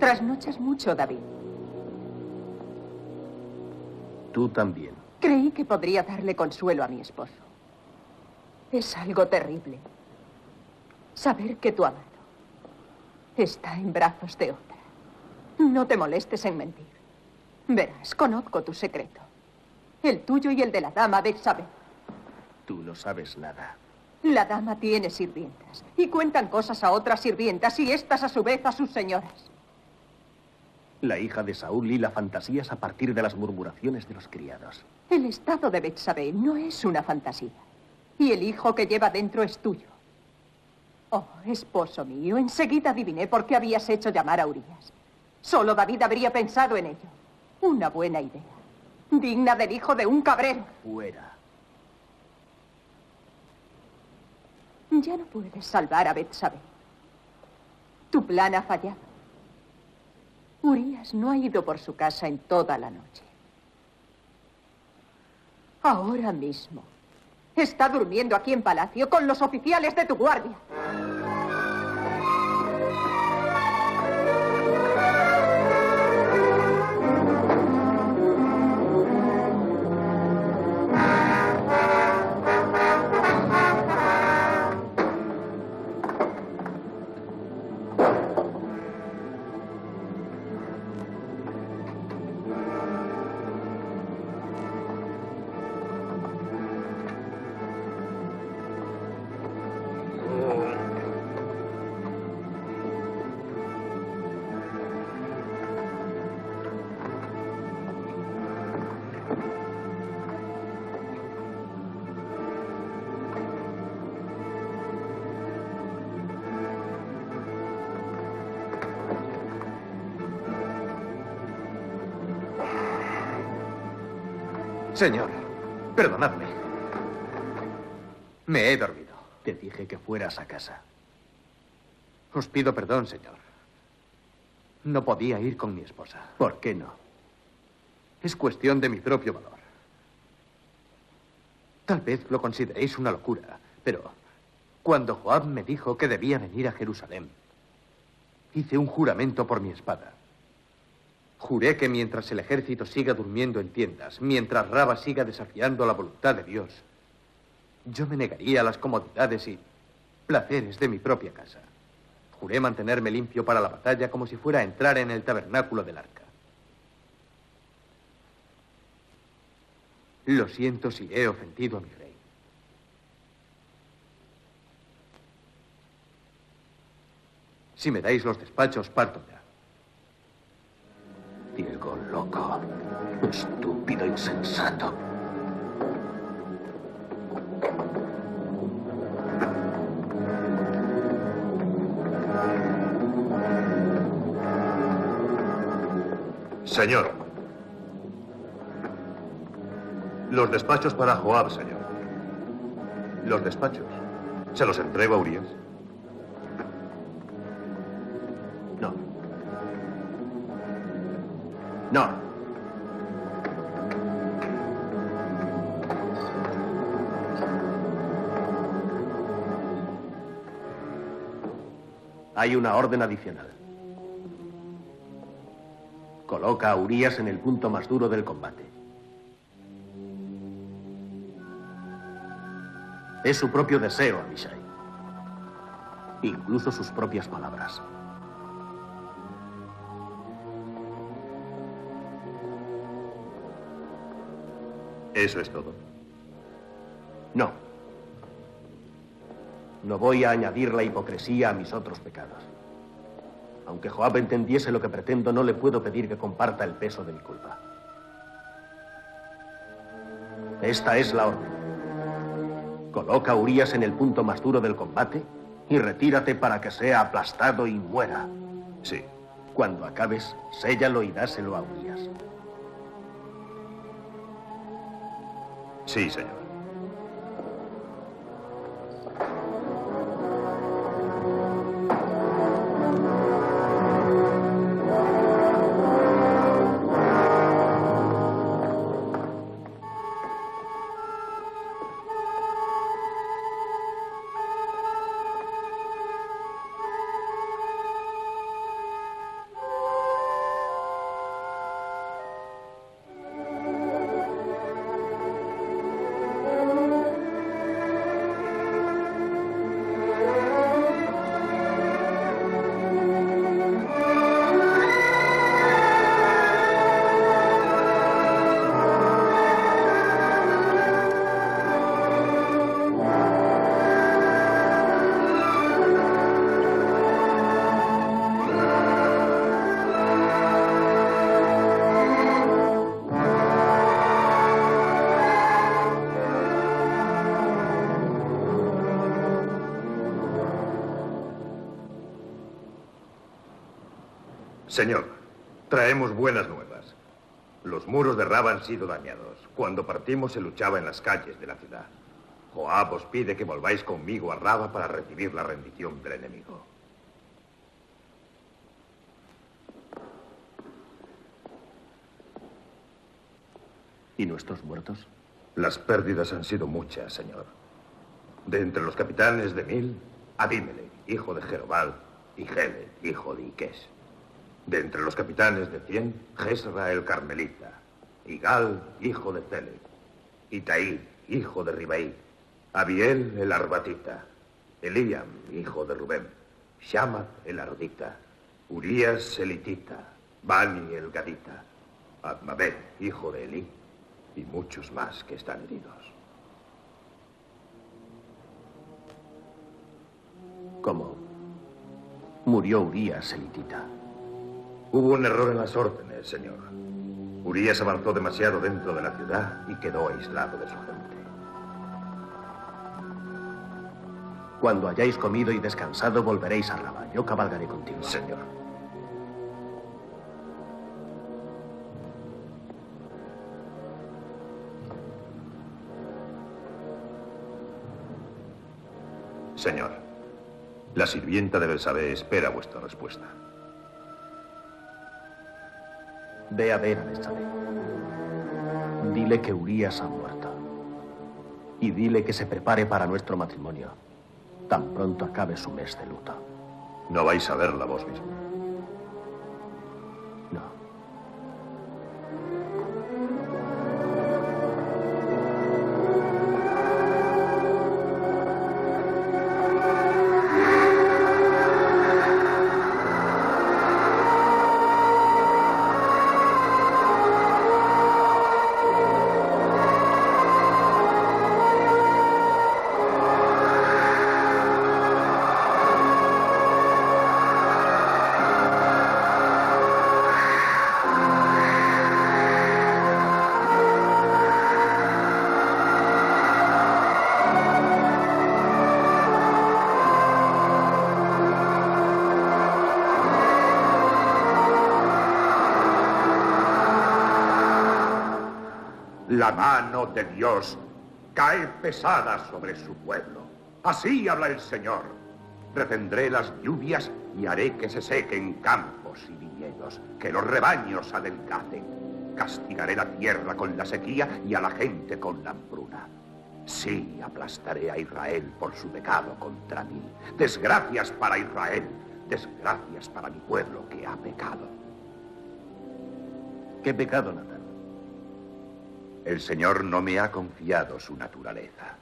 Trasnochas mucho, David. Tú también. Creí que podría darle consuelo a mi esposo. Es algo terrible saber que tu amado está en brazos de otra. No te molestes en mentir. Verás, conozco tu secreto. El tuyo y el de la dama Betsabé. Tú no sabes nada. La dama tiene sirvientas y cuentan cosas a otras sirvientas y estas a su vez a sus señoras. La hija de Saúl y las fantasías a partir de las murmuraciones de los criados. El estado de Betsabé no es una fantasía. Y el hijo que lleva dentro es tuyo. Oh, esposo mío, enseguida adiviné por qué habías hecho llamar a Urias. Solo David habría pensado en ello. Una buena idea. Digna del hijo de un cabrero. Fuera. Ya no puedes salvar a Betsabé. Tu plan ha fallado. Urias no ha ido por su casa en toda la noche. Ahora mismo está durmiendo aquí en palacio con los oficiales de tu guardia. Señor, perdonadme. Me he dormido. Te dije que fueras a casa. Os pido perdón, señor. No podía ir con mi esposa. ¿Por qué no? Es cuestión de mi propio valor. Tal vez lo consideréis una locura, pero cuando Joab me dijo que debía venir a Jerusalén, hice un juramento por mi espada. Juré que mientras el ejército siga durmiendo en tiendas, mientras Raba siga desafiando la voluntad de Dios, yo me negaría a las comodidades y placeres de mi propia casa. Juré mantenerme limpio para la batalla como si fuera a entrar en el tabernáculo del arca. Lo siento si he ofendido a mi rey. Si me dais los despachos, parto ya. Ciego, loco, estúpido, insensato. Señor. Los despachos para Joab, señor. Los despachos. ¿Se los entrego a Urias? No. No. Hay una orden adicional. Coloca a Urias en el punto más duro del combate. Es su propio deseo, Abishai. Incluso sus propias palabras. ¿Eso es todo? No. No voy a añadir la hipocresía a mis otros pecados. Aunque Joab entendiese lo que pretendo, no le puedo pedir que comparta el peso de mi culpa. Esta es la orden. Coloca a Urias en el punto más duro del combate y retírate para que sea aplastado y muera. Sí. Cuando acabes, séllalo y dáselo a Urias. Sí, señor. Señor, traemos buenas nuevas. Los muros de Raba han sido dañados. Cuando partimos se luchaba en las calles de la ciudad. Joab os pide que volváis conmigo a Raba para recibir la rendición del enemigo. ¿Y nuestros muertos? Las pérdidas han sido muchas, señor. De entre los capitanes de Mil, Abimelech, hijo de Jerobal, y Gele, hijo de Iques. De entre los capitanes de Cien, Jesra el Carmelita, y Gal, hijo de Celec, y Taí, hijo de Ribaí, Abiel el Arbatita, Eliam, hijo de Rubén, Shamat el Ardita, Urias el Hitita, Bani el Gadita, Admabel, hijo de Elí, y muchos más que están heridos. ¿Cómo? Murió Urias el Hitita. Hubo un error en las órdenes, señor. Urias avanzó demasiado dentro de la ciudad y quedó aislado de su gente. Cuando hayáis comido y descansado, volveréis a Raba. Yo cabalgaré contigo. Señor. Señor, la sirvienta de Betsabé espera vuestra respuesta. Ve a ver a Betsabé. Dile que Urias ha muerto. Y dile que se prepare para nuestro matrimonio. Tan pronto acabe su mes de luto. No vais a verla vos mismo. No. La mano de Dios cae pesada sobre su pueblo. Así habla el Señor. Retendré las lluvias y haré que se sequen campos y viñedos, que los rebaños adelgacen. Castigaré la tierra con la sequía y a la gente con la hambruna. Sí, aplastaré a Israel por su pecado contra mí. Desgracias para Israel, desgracias para mi pueblo que ha pecado. ¿Qué pecado, Natán? El Señor no me ha confiado su naturaleza.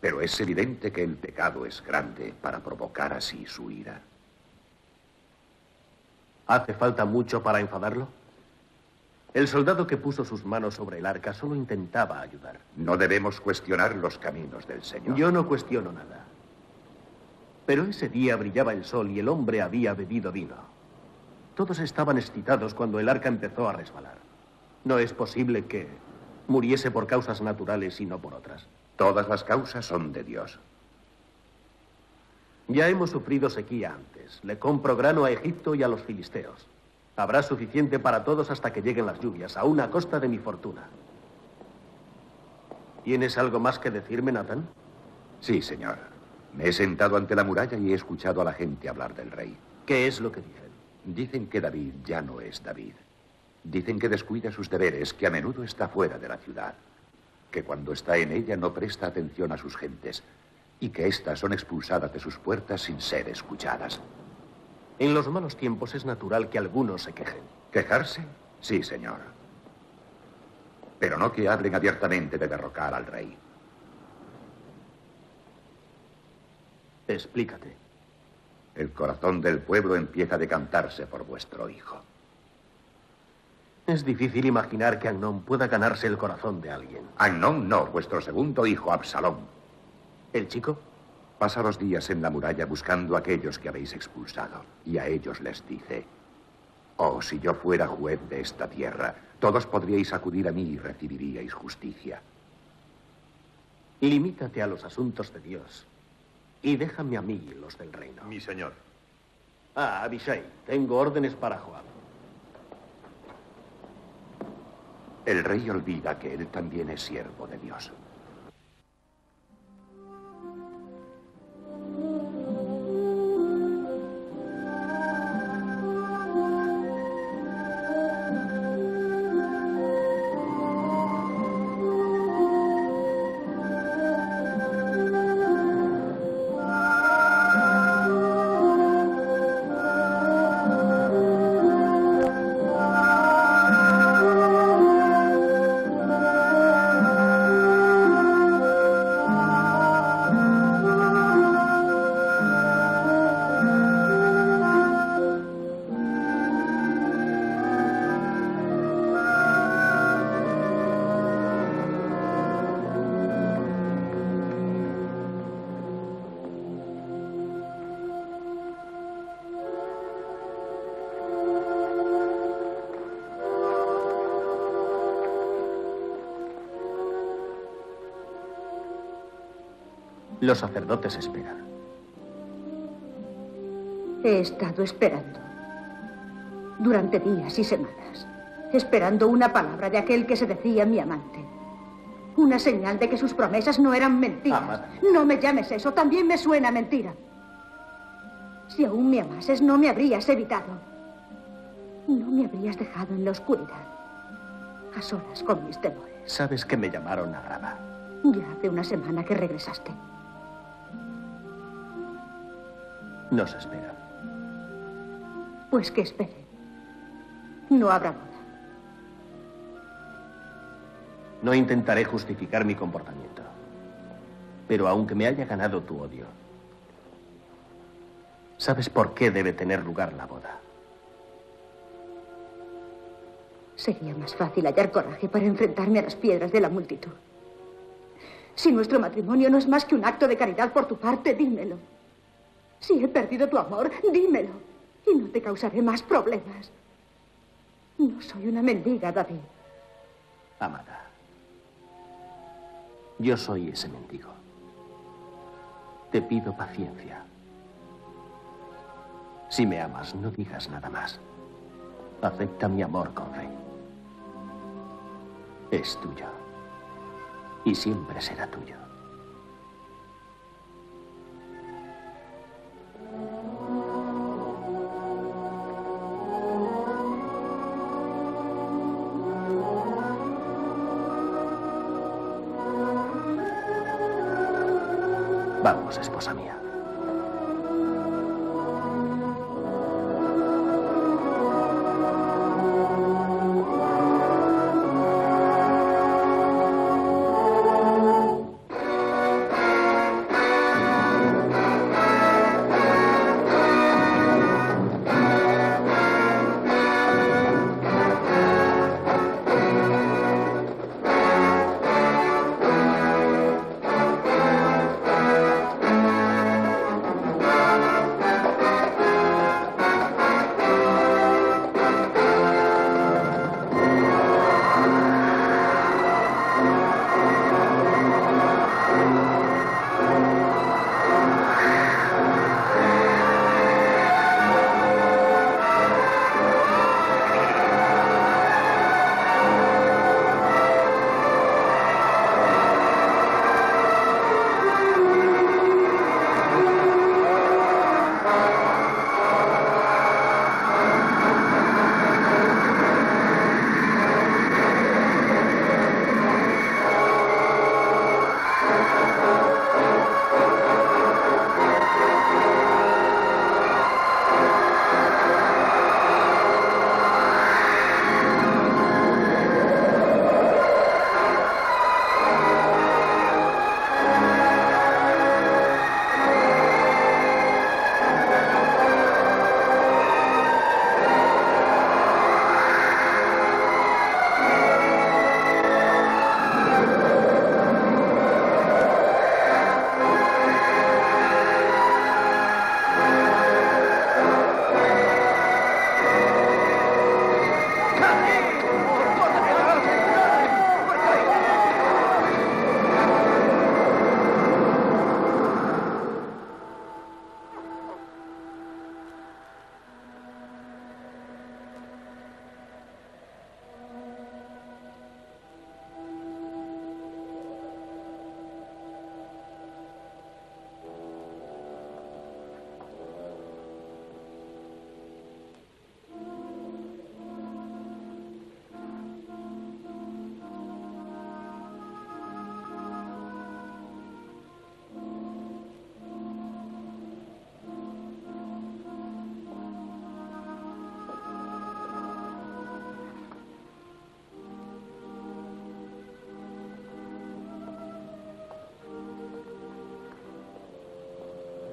Pero es evidente que el pecado es grande para provocar así su ira. ¿Hace falta mucho para enfadarlo? El soldado que puso sus manos sobre el arca solo intentaba ayudar. No debemos cuestionar los caminos del Señor. Yo no cuestiono nada. Pero ese día brillaba el sol y el hombre había bebido vino. Todos estaban excitados cuando el arca empezó a resbalar. No es posible que muriese por causas naturales y no por otras. Todas las causas son de Dios. Ya hemos sufrido sequía antes. Le compro grano a Egipto y a los filisteos. Habrá suficiente para todos hasta que lleguen las lluvias, aún a costa de mi fortuna. ¿Tienes algo más que decirme, Natán? Sí, señor. Me he sentado ante la muralla y he escuchado a la gente hablar del rey. ¿Qué es lo que dicen? Dicen que David ya no es David. Dicen que descuida sus deberes, que a menudo está fuera de la ciudad, que cuando está en ella no presta atención a sus gentes y que éstas son expulsadas de sus puertas sin ser escuchadas. En los malos tiempos es natural que algunos se quejen. ¿Quejarse? Sí, señor. Pero no que hablen abiertamente de derrocar al rey. Explícate. El corazón del pueblo empieza a decantarse por vuestro hijo. Es difícil imaginar que Amnón pueda ganarse el corazón de alguien. Amnón no, vuestro segundo hijo, Absalón. ¿El chico? Pasa los días en la muralla buscando a aquellos que habéis expulsado. Y a ellos les dice: oh, si yo fuera juez de esta tierra, todos podríais acudir a mí y recibiríais justicia. Limítate a los asuntos de Dios y déjame a mí los del reino. Mi señor, Ah, Abishai, tengo órdenes para Joab. El rey olvida que él también es siervo de Dios. Los sacerdotes esperan. He estado esperando durante días y semanas, esperando una palabra de aquel que se decía mi amante. Una señal de que sus promesas no eran mentiras. Amada. No me llames eso, también me suena mentira. Si aún me amases, no me habrías evitado. No me habrías dejado en la oscuridad, a solas con mis temores. Sabes que me llamaron a Raba. Ya hace una semana que regresaste. Nos espera. Pues que espere. No habrá boda. No intentaré justificar mi comportamiento. Pero aunque me haya ganado tu odio, ¿sabes por qué debe tener lugar la boda? Sería más fácil hallar coraje para enfrentarme a las piedras de la multitud. Si nuestro matrimonio no es más que un acto de caridad por tu parte, dímelo. Si he perdido tu amor, dímelo, y no te causaré más problemas. No soy una mendiga, David. Amada, yo soy ese mendigo. Te pido paciencia. Si me amas, no digas nada más. Acepta mi amor con fe. Es tuyo, y siempre será tuyo. Vamos, esposa mía.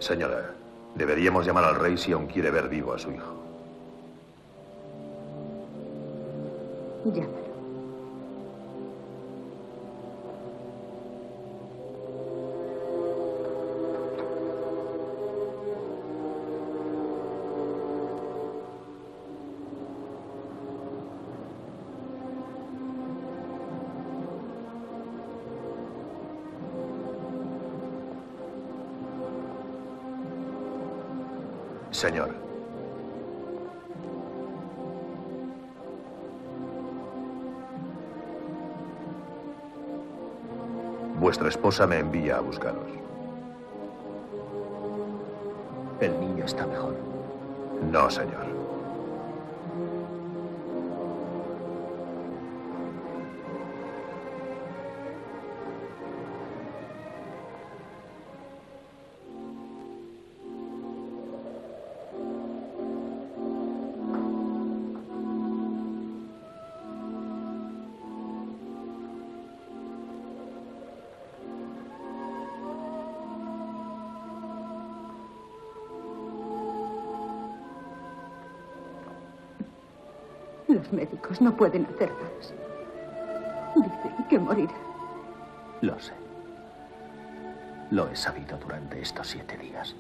Señora, deberíamos llamar al rey si aún quiere ver vivo a su hijo. Llámalo. Señor. Vuestra esposa me envía a buscaros. El niño está mejor. No, señor. Los médicos no pueden hacer más. Dicen que morirá. Lo sé. Lo he sabido durante estos siete días.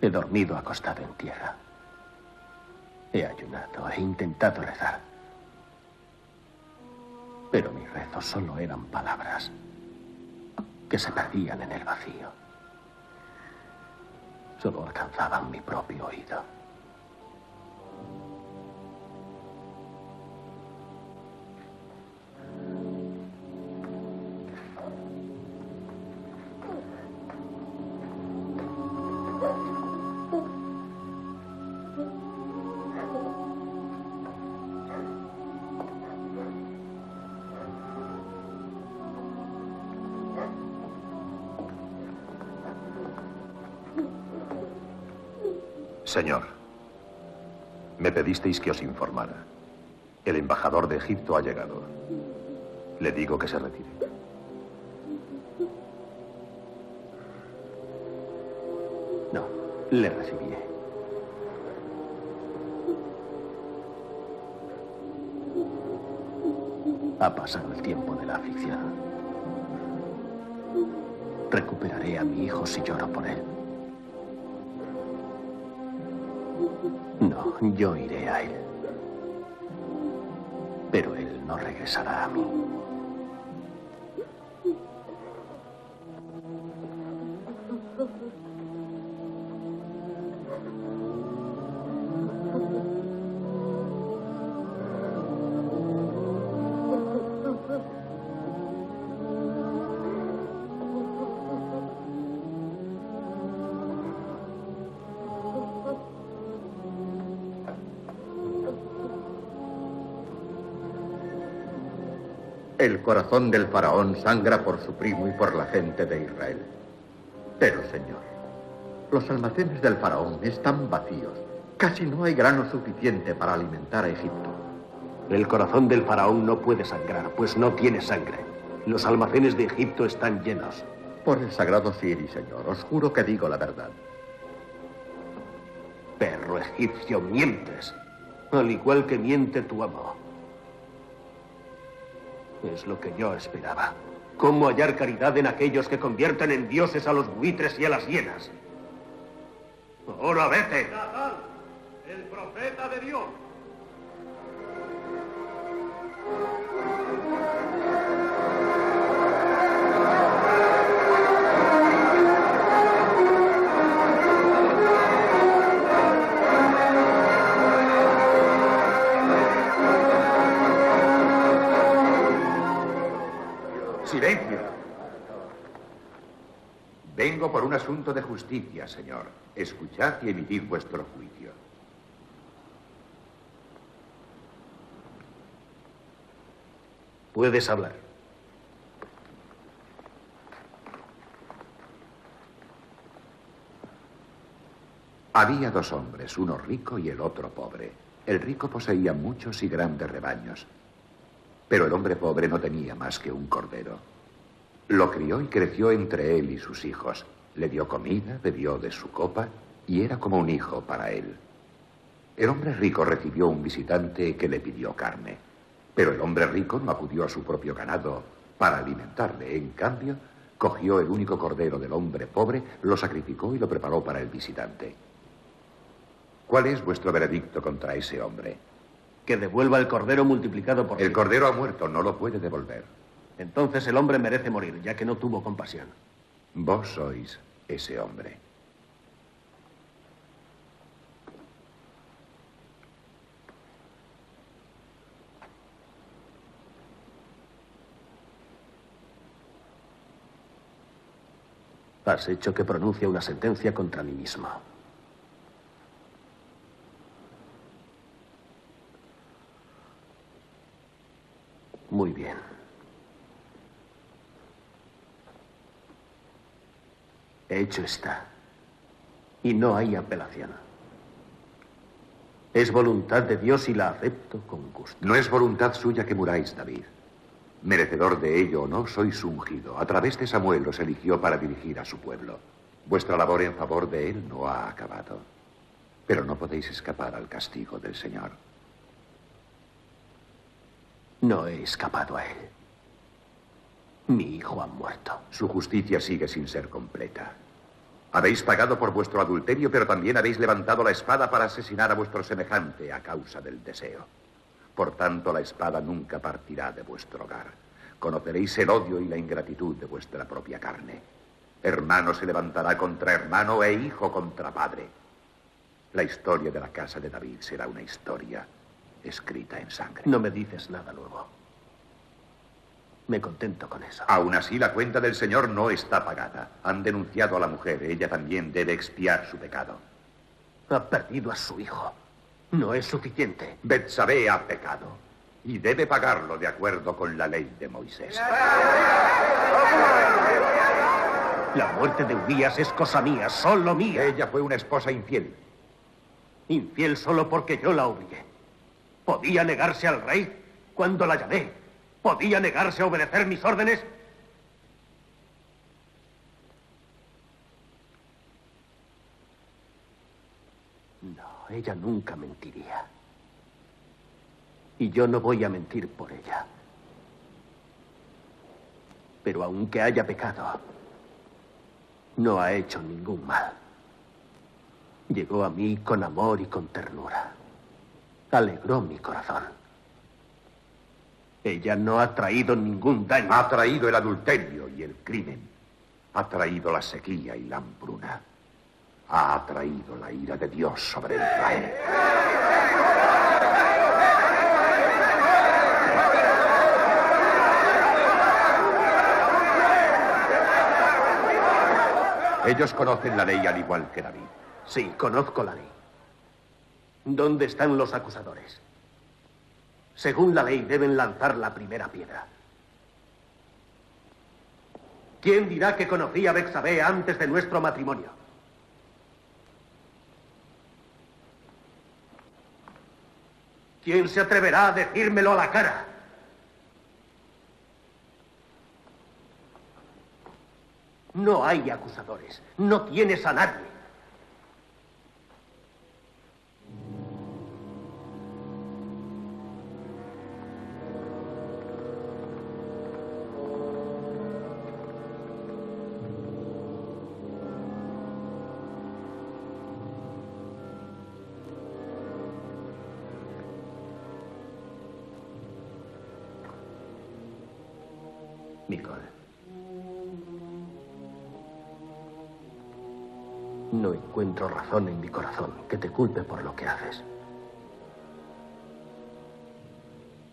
He dormido acostado en tierra. He ayunado, he intentado rezar. Pero mis rezos solo eran palabras que se perdían en el vacío. Solo alcanzaban mi propio oído. Señor, me pedisteis que os informara. El embajador de Egipto ha llegado. Le digo que se retire. No, le recibiré. Ha pasado el tiempo de la aflicción. Recuperaré a mi hijo si lloro por él. No, yo iré a él. Pero él no regresará a mí. El corazón del faraón sangra por su primo y por la gente de Israel. Pero, señor, los almacenes del faraón están vacíos. Casi no hay grano suficiente para alimentar a Egipto. El corazón del faraón no puede sangrar, pues no tiene sangre. Los almacenes de Egipto están llenos. Por el sagrado Siri, señor, os juro que digo la verdad. Perro egipcio, mientes. Al igual que miente tu amo. Es lo que yo esperaba. ¿Cómo hallar caridad en aquellos que convierten en dioses a los buitres y a las hienas? ¡Ahora vete! Natán, el profeta de Dios. ¡Silencio! Vengo por un asunto de justicia, señor. Escuchad y emitid vuestro juicio. Puedes hablar. Había dos hombres, uno rico y el otro pobre. El rico poseía muchos y grandes rebaños. Pero el hombre pobre no tenía más que un cordero. Lo crió y creció entre él y sus hijos. Le dio comida, bebió de su copa y era como un hijo para él. El hombre rico recibió un visitante que le pidió carne, pero el hombre rico no acudió a su propio ganado para alimentarle. En cambio, cogió el único cordero del hombre pobre, lo sacrificó y lo preparó para el visitante. ¿Cuál es vuestro veredicto contra ese hombre? Que devuelva el cordero multiplicado por... El cordero ha muerto, no lo puede devolver. Entonces el hombre merece morir, ya que no tuvo compasión. Vos sois ese hombre. Has hecho que pronuncie una sentencia contra mí mismo. Muy bien. Hecho está. Y no hay apelación. Es voluntad de Dios y la acepto con gusto. No es voluntad suya que muráis, David. Merecedor de ello o no, sois ungido. A través de Samuel os eligió para dirigir a su pueblo. Vuestra labor en favor de él no ha acabado. Pero no podéis escapar al castigo del Señor. No he escapado a él. Mi hijo ha muerto. Su justicia sigue sin ser completa. Habéis pagado por vuestro adulterio, pero también habéis levantado la espada para asesinar a vuestro semejante a causa del deseo. Por tanto, la espada nunca partirá de vuestro hogar. Conoceréis el odio y la ingratitud de vuestra propia carne. Hermano se levantará contra hermano e hijo contra padre. La historia de la casa de David será una historia escrita en sangre. No me dices nada nuevo. Me contento con eso. Aún así, la cuenta del Señor no está pagada. Han denunciado a la mujer. Ella también debe expiar su pecado. Ha perdido a su hijo. No es suficiente. Betsabé ha pecado y debe pagarlo de acuerdo con la ley de Moisés. La muerte de Urias es cosa mía, solo mía. Ella fue una esposa infiel. Infiel solo porque yo la obligué. ¿Podía negarse al rey cuando la llamé? ¿Podía negarse a obedecer mis órdenes? Ella nunca mentiría. Y yo no voy a mentir por ella. Pero aunque haya pecado, no ha hecho ningún mal. Llegó a mí con amor y con ternura. Alegró mi corazón. Ella no ha traído ningún daño. Ha traído el adulterio y el crimen. Ha traído la sequía y la hambruna. Ha atraído la ira de Dios sobre Israel. Ellos conocen la ley al igual que David. Sí, conozco la ley. ¿Dónde están los acusadores? Según la ley deben lanzar la primera piedra. ¿Quién dirá que conocí a Betsabé antes de nuestro matrimonio? ¿Quién se atreverá a decírmelo a la cara? No hay acusadores. No tienes a nadie. Nicole. No encuentro razón en mi corazón que te culpe por lo que haces.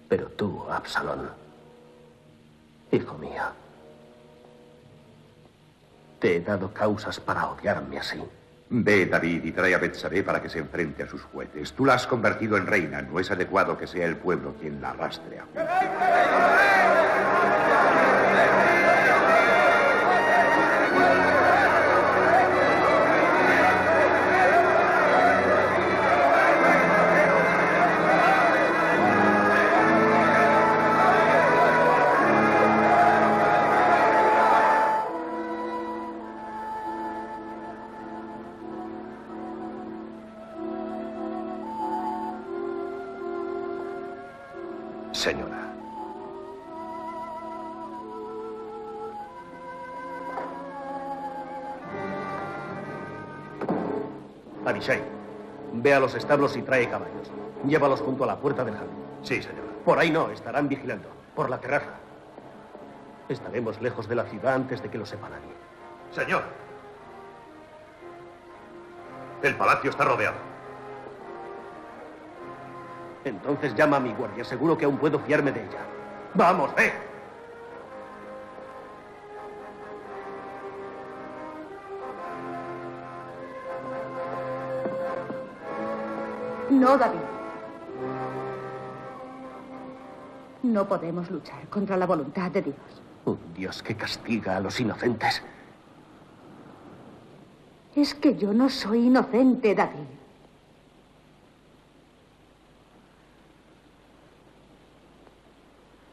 Pero tú, Absalón, hijo mío, te he dado causas para odiarme así. Ve, David, y trae a Betsabé para que se enfrente a sus jueces. Tú la has convertido en reina. No es adecuado que sea el pueblo quien la arrastre a juicio. señora. Abishai, ve a los establos y trae caballos. Llévalos junto a la puerta del jardín. Sí, señora. Por ahí no, estarán vigilando. Por la terraza. Estaremos lejos de la ciudad antes de que los sepa nadie. Señor. El palacio está rodeado. Entonces llama a mi guardia. Seguro que aún puedo fiarme de ella. ¡Vamos, ve! No, David. No podemos luchar contra la voluntad de Dios. Un Dios que castiga a los inocentes. Es que yo no soy inocente, David.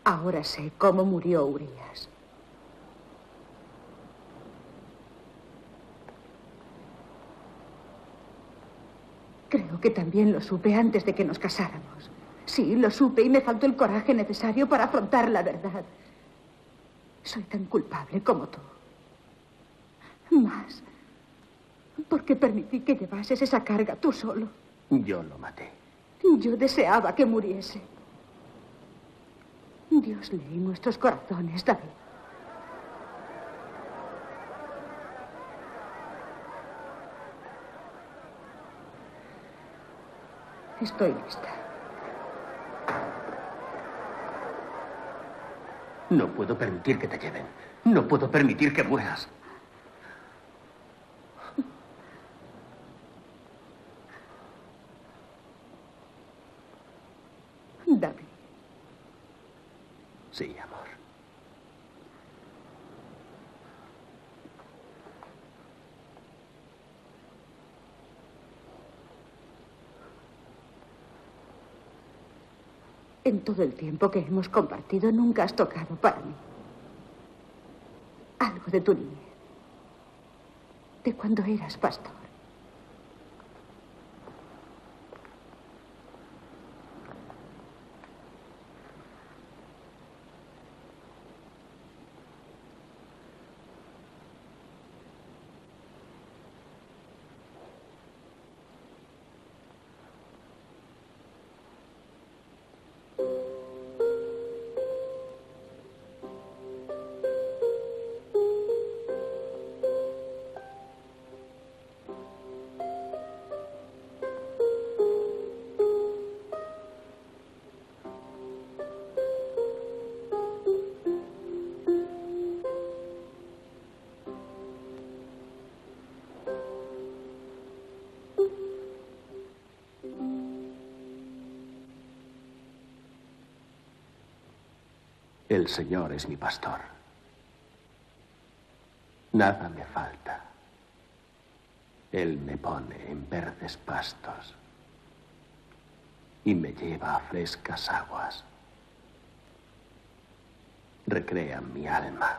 Ahora sé cómo murió Urias. Creo que también lo supe antes de que nos casáramos. Sí, lo supe y me faltó el coraje necesario para afrontar la verdad. Soy tan culpable como tú. Más, porque permití que llevases esa carga tú solo. Yo lo maté. Yo deseaba que muriese. Dios lee nuestros corazones, David. Estoy lista. No puedo permitir que te lleven. No puedo permitir que mueras. David. Sí, amor. En todo el tiempo que hemos compartido, nunca has tocado para mí algo de tu niñez, de cuando eras pastor. El Señor es mi pastor. Nada me falta. Él me pone en verdes pastos y me lleva a frescas aguas. Recrea mi alma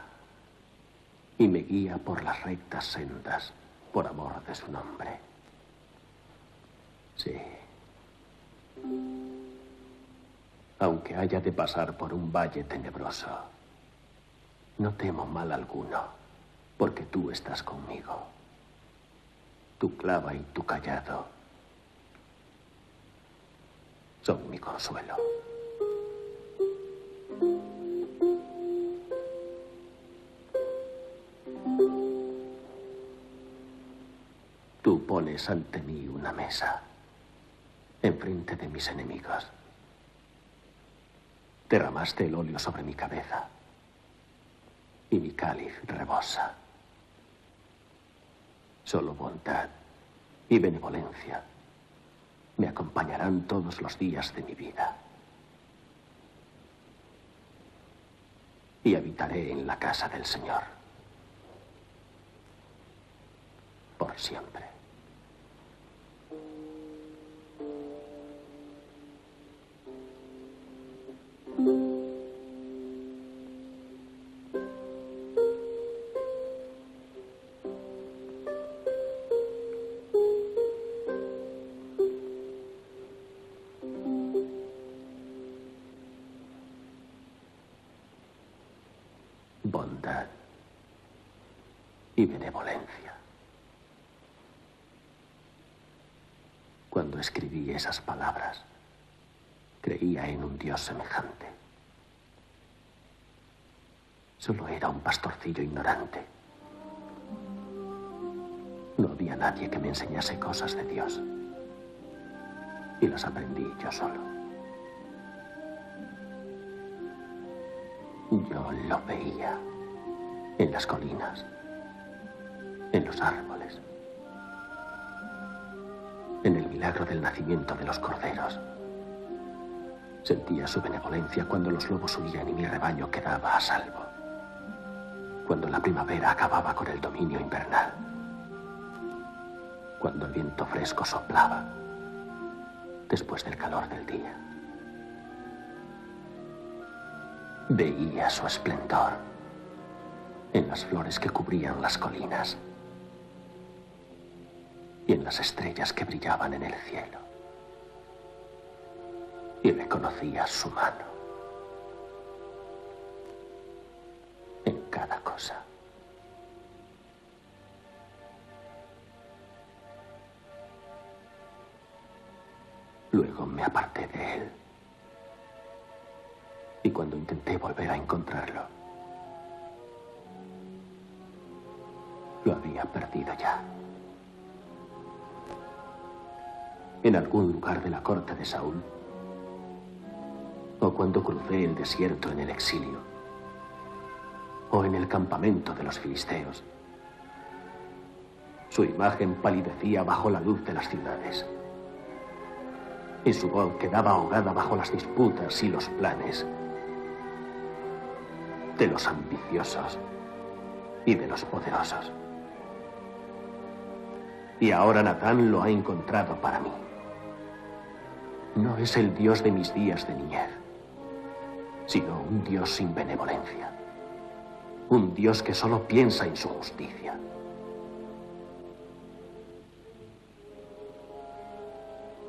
y me guía por las rectas sendas por amor de su nombre. Sí. Aunque haya de pasar por un valle tenebroso, no temo mal alguno, porque tú estás conmigo. Tu clava y tu callado son mi consuelo. Tú pones ante mí una mesa, enfrente de mis enemigos. Derramaste el óleo sobre mi cabeza y mi cáliz rebosa. Solo bondad y benevolencia me acompañarán todos los días de mi vida. Y habitaré en la casa del Señor por siempre. y benevolencia. Cuando escribí esas palabras, creía en un Dios semejante. Solo era un pastorcillo ignorante. No había nadie que me enseñase cosas de Dios. Y las aprendí yo solo. Yo lo veía en las colinas, en los árboles, en el milagro del nacimiento de los corderos. Sentía su benevolencia cuando los lobos huían y mi rebaño quedaba a salvo. Cuando la primavera acababa con el dominio invernal. Cuando el viento fresco soplaba después del calor del día. Veía su esplendor en las flores que cubrían las colinas y en las estrellas que brillaban en el cielo. Y reconocía su mano en cada cosa. Luego me aparté de él. Y cuando intenté volver a encontrarlo, lo había perdido ya. En algún lugar de la corte de Saúl, o cuando crucé el desierto en el exilio, o en el campamento de los filisteos, su imagen palidecía bajo la luz de las ciudades, y su voz quedaba ahogada bajo las disputas y los planes de los ambiciosos y de los poderosos. Y ahora Natán lo ha encontrado para mí. No es el Dios de mis días de niñez, sino un Dios sin benevolencia. Un Dios que solo piensa en su justicia.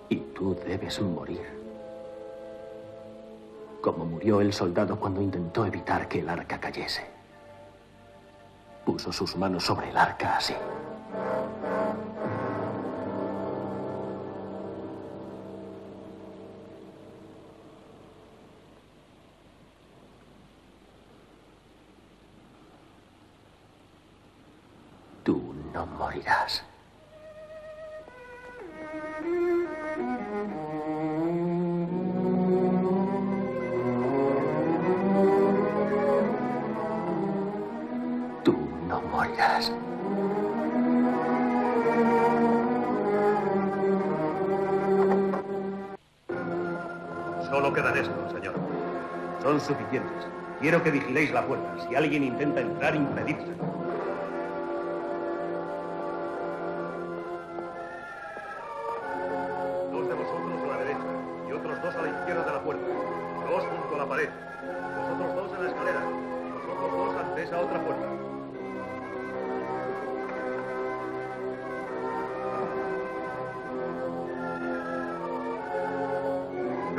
Y tú debes morir, como murió el soldado cuando intentó evitar que el arca cayese. Puso sus manos sobre el arca así. Tú no morirás. Tú no morirás. Solo quedan estos, señor. Son suficientes. Quiero que vigiléis la puerta. Si alguien intenta entrar, impedírselo.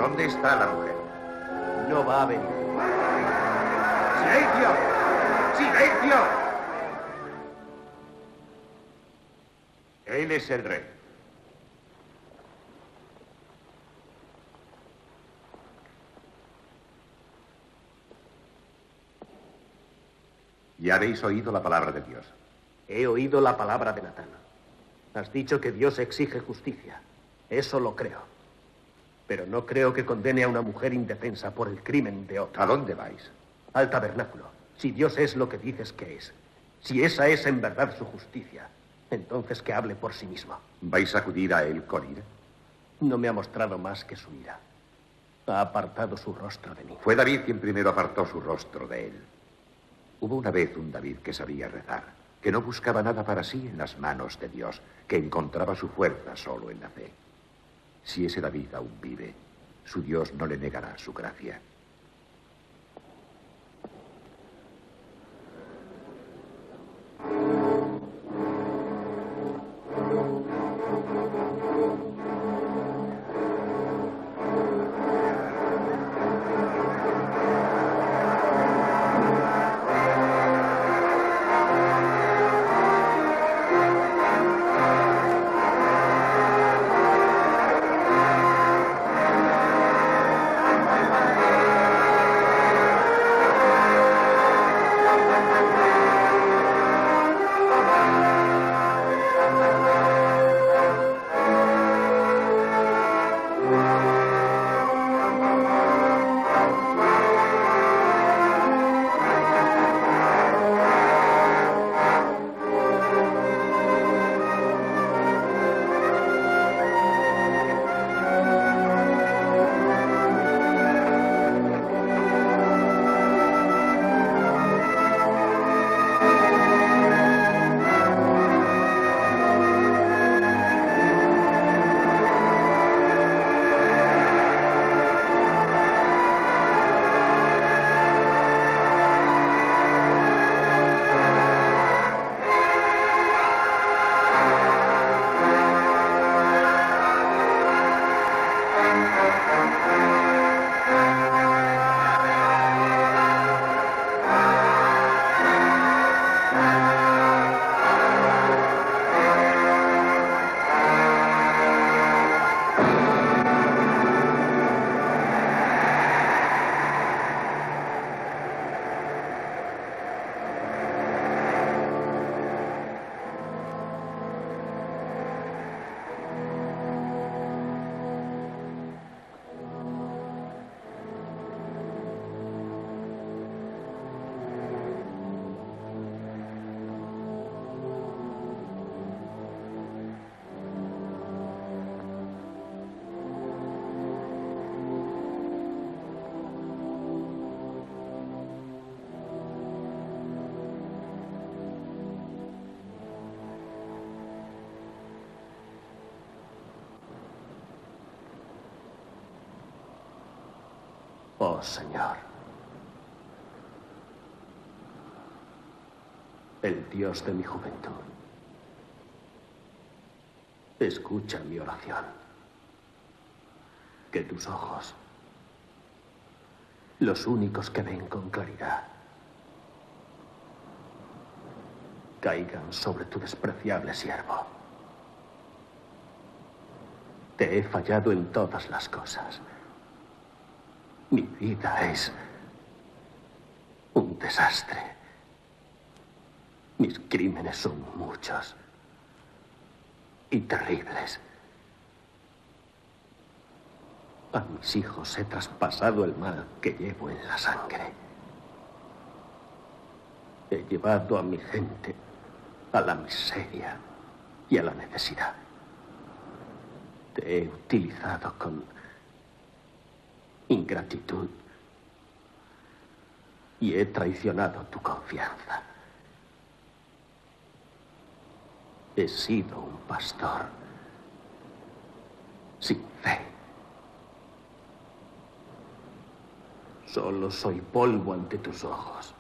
¿Dónde está la mujer? No va a venir. ¡Silencio! ¡Silencio! Él es el rey. Ya habéis oído la palabra de Dios. He oído la palabra de Natán. Has dicho que Dios exige justicia. Eso lo creo. Pero no creo que condene a una mujer indefensa por el crimen de otra. ¿A dónde vais? Al tabernáculo. Si Dios es lo que dices que es, si esa es en verdad su justicia, entonces que hable por sí mismo. ¿Vais a acudir a él con ira? No me ha mostrado más que su ira. Ha apartado su rostro de mí. Fue David quien primero apartó su rostro de él. Hubo una vez un David que sabía rezar, que no buscaba nada para sí en las manos de Dios, que encontraba su fuerza solo en la fe. Si ese David aún vive, su Dios no le negará su gracia. nosotros, Señor. El Dios de mi juventud, escucha mi oración. Que tus ojos, los únicos que ven con claridad, caigan sobre tu despreciable siervo. Te he fallado en todas las cosas. Mi vida es un desastre. Mis crímenes son muchos y terribles. A mis hijos he traspasado el mal que llevo en la sangre. He llevado a mi gente a la miseria y a la necesidad. Te he utilizado con ingratitud y he traicionado tu confianza. He sido un pastor sin fe. Solo soy polvo ante tus ojos.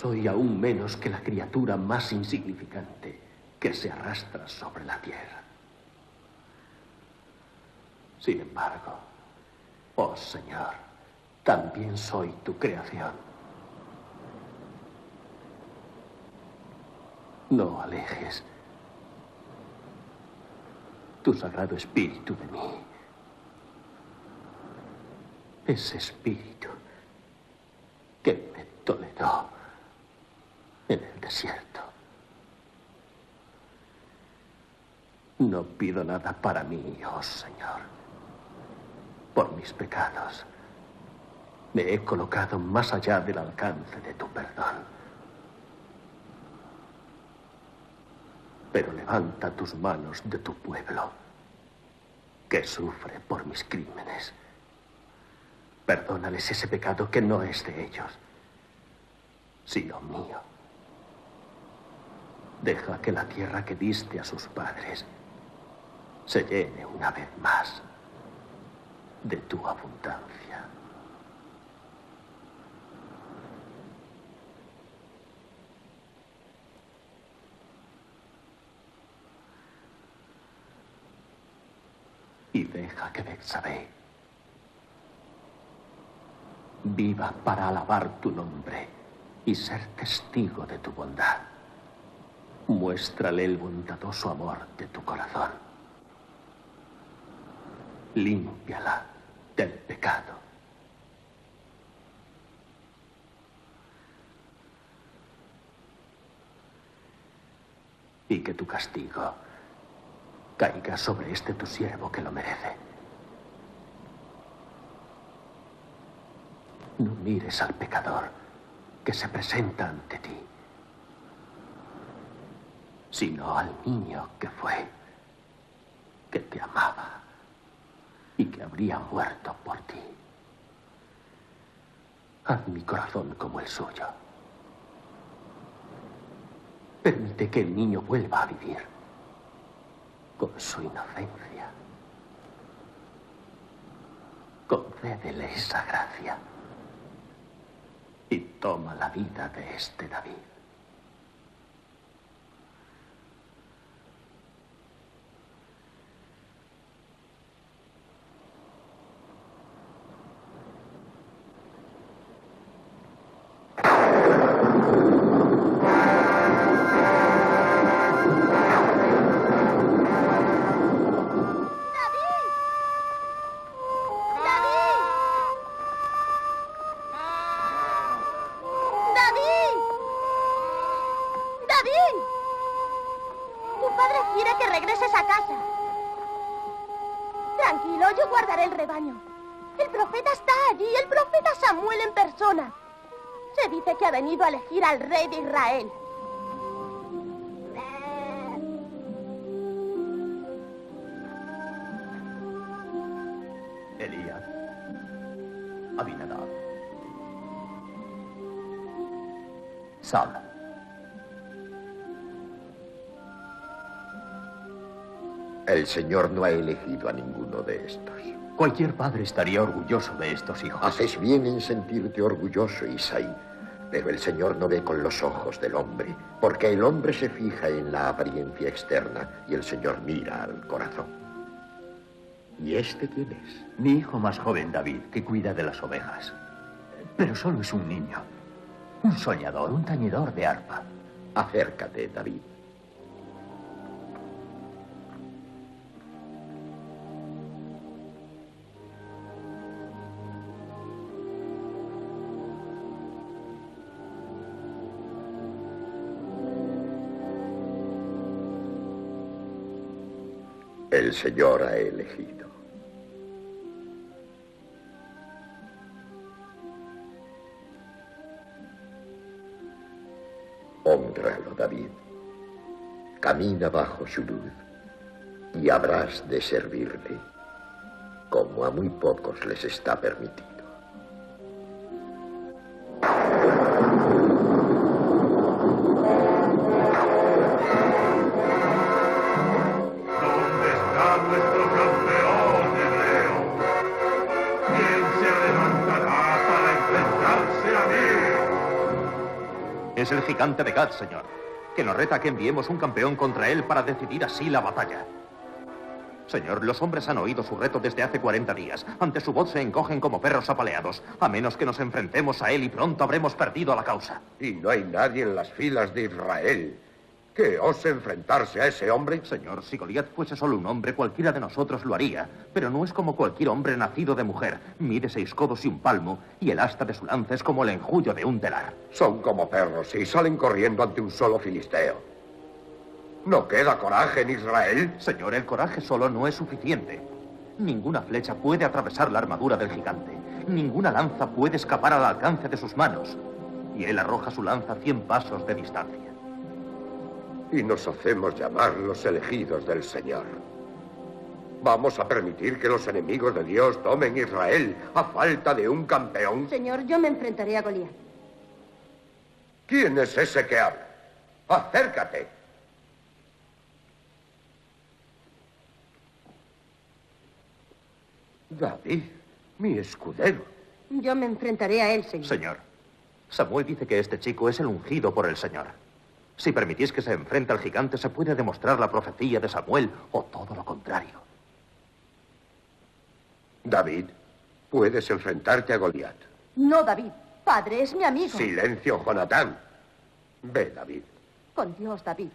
Soy aún menos que la criatura más insignificante que se arrastra sobre la tierra. Sin embargo, oh Señor, también soy tu creación. No alejes tu Sagrado Espíritu de mí. Ese Espíritu que me toleró en el desierto. No pido nada para mí, oh Señor. Por mis pecados, me he colocado más allá del alcance de tu perdón. Pero levanta tus manos de tu pueblo, que sufre por mis crímenes. Perdónales ese pecado que no es de ellos, sino mío. Deja que la tierra que diste a sus padres se llene una vez más de tu abundancia. Y deja que Betsabé viva para alabar tu nombre y ser testigo de tu bondad. Muéstrale el bondadoso amor de tu corazón. Límpiala del pecado. Y que tu castigo caiga sobre este tu siervo que lo merece. No mires al pecador que se presenta ante ti, sino al niño que fue, que te amaba y que habría muerto por ti. Haz mi corazón como el suyo. Permite que el niño vuelva a vivir con su inocencia. Concédele esa gracia y toma la vida de este David. A elegir al rey de Israel. Elías, Abinadab, Saúl. El El Señor no ha elegido a ninguno de estos. Cualquier padre estaría orgulloso de estos hijos. Haces bien en sentirte orgulloso, Isaí. Pero el Señor no ve con los ojos del hombre, porque el hombre se fija en la apariencia externa y el Señor mira al corazón. ¿Y este quién es? Mi hijo más joven, David, que cuida de las ovejas. Pero solo es un niño, un soñador, un tañedor de arpa. Acércate, David. El Señor ha elegido. Honralo, David. Camina bajo su luz y habrás de servirle como a muy pocos les está permitido. Es el gigante de Gad, señor, que nos reta que enviemos un campeón contra él para decidir así la batalla. Señor, los hombres han oído su reto desde hace cuarenta días. Ante su voz se encogen como perros apaleados. A menos que nos enfrentemos a él y pronto habremos perdido la causa. Y no hay nadie en las filas de Israel que ose enfrentarse a ese hombre. Señor, si Goliat fuese solo un hombre, cualquiera de nosotros lo haría. Pero no es como cualquier hombre nacido de mujer. Mide seis codos y un palmo, y el asta de su lanza es como el enjullo de un telar. Son como perros y salen corriendo ante un solo filisteo. ¿No queda coraje en Israel? Señor, el coraje solo no es suficiente. Ninguna flecha puede atravesar la armadura del gigante. Ninguna lanza puede escapar al alcance de sus manos. Y él arroja su lanza a cien pasos de distancia. Y nos hacemos llamar los elegidos del Señor. ¿Vamos a permitir que los enemigos de Dios tomen Israel a falta de un campeón? Señor, yo me enfrentaré a Goliat. ¿Quién es ese que habla? ¡Acércate! David, mi escudero. Yo me enfrentaré a él, señor. Señor, Samuel dice que este chico es el ungido por el Señor. Si permitís que se enfrente al gigante, se puede demostrar la profecía de Samuel o todo lo contrario. David, puedes enfrentarte a Goliat. No, David. Padre, es mi amigo. Silencio, Jonatán. Ve, David. Con Dios, David.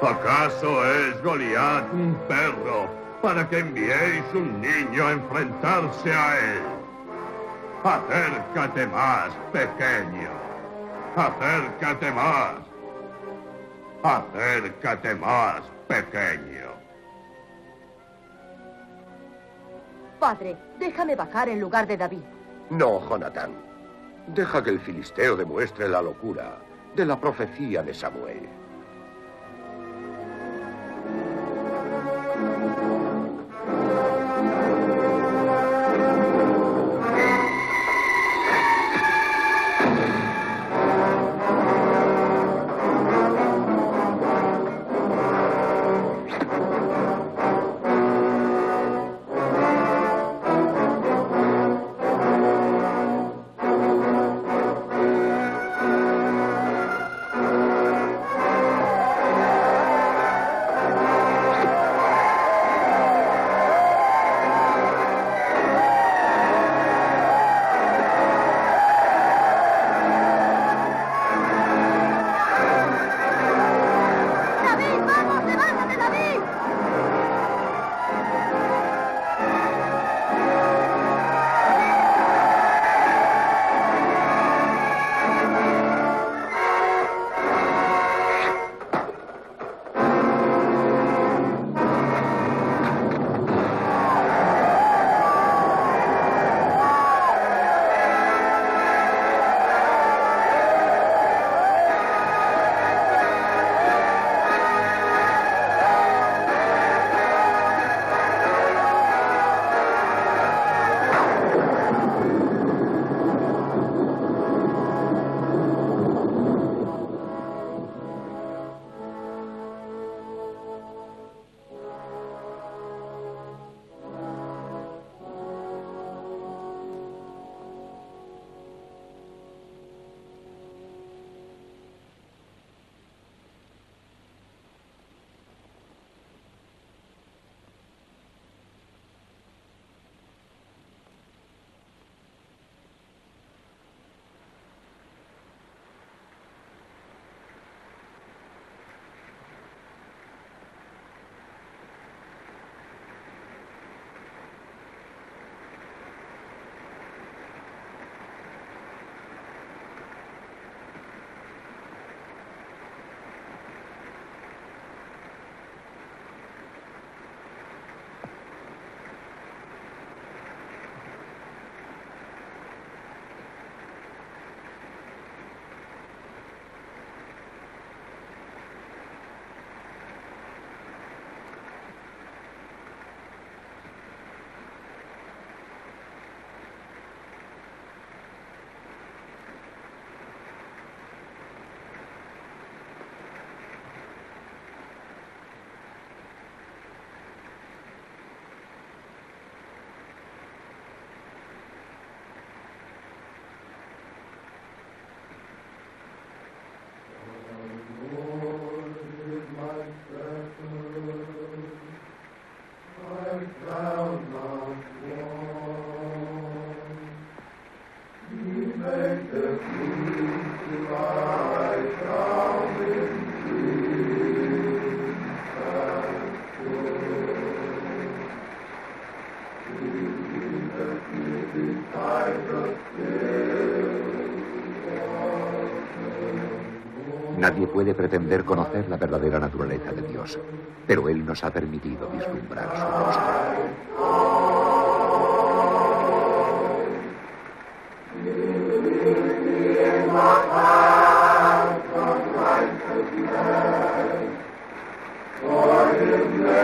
¿Acaso es Goliat un perro para que enviéis un niño a enfrentarse a él? Acércate más, pequeño. Acércate más. Acércate más, pequeño. Padre, déjame bajar en lugar de David. No, Jonatán. Deja que el filisteo demuestre la locura de la profecía de Samuel. Nadie puede pretender conocer la verdadera naturaleza de Dios, pero Él nos ha permitido vislumbrar su rostro.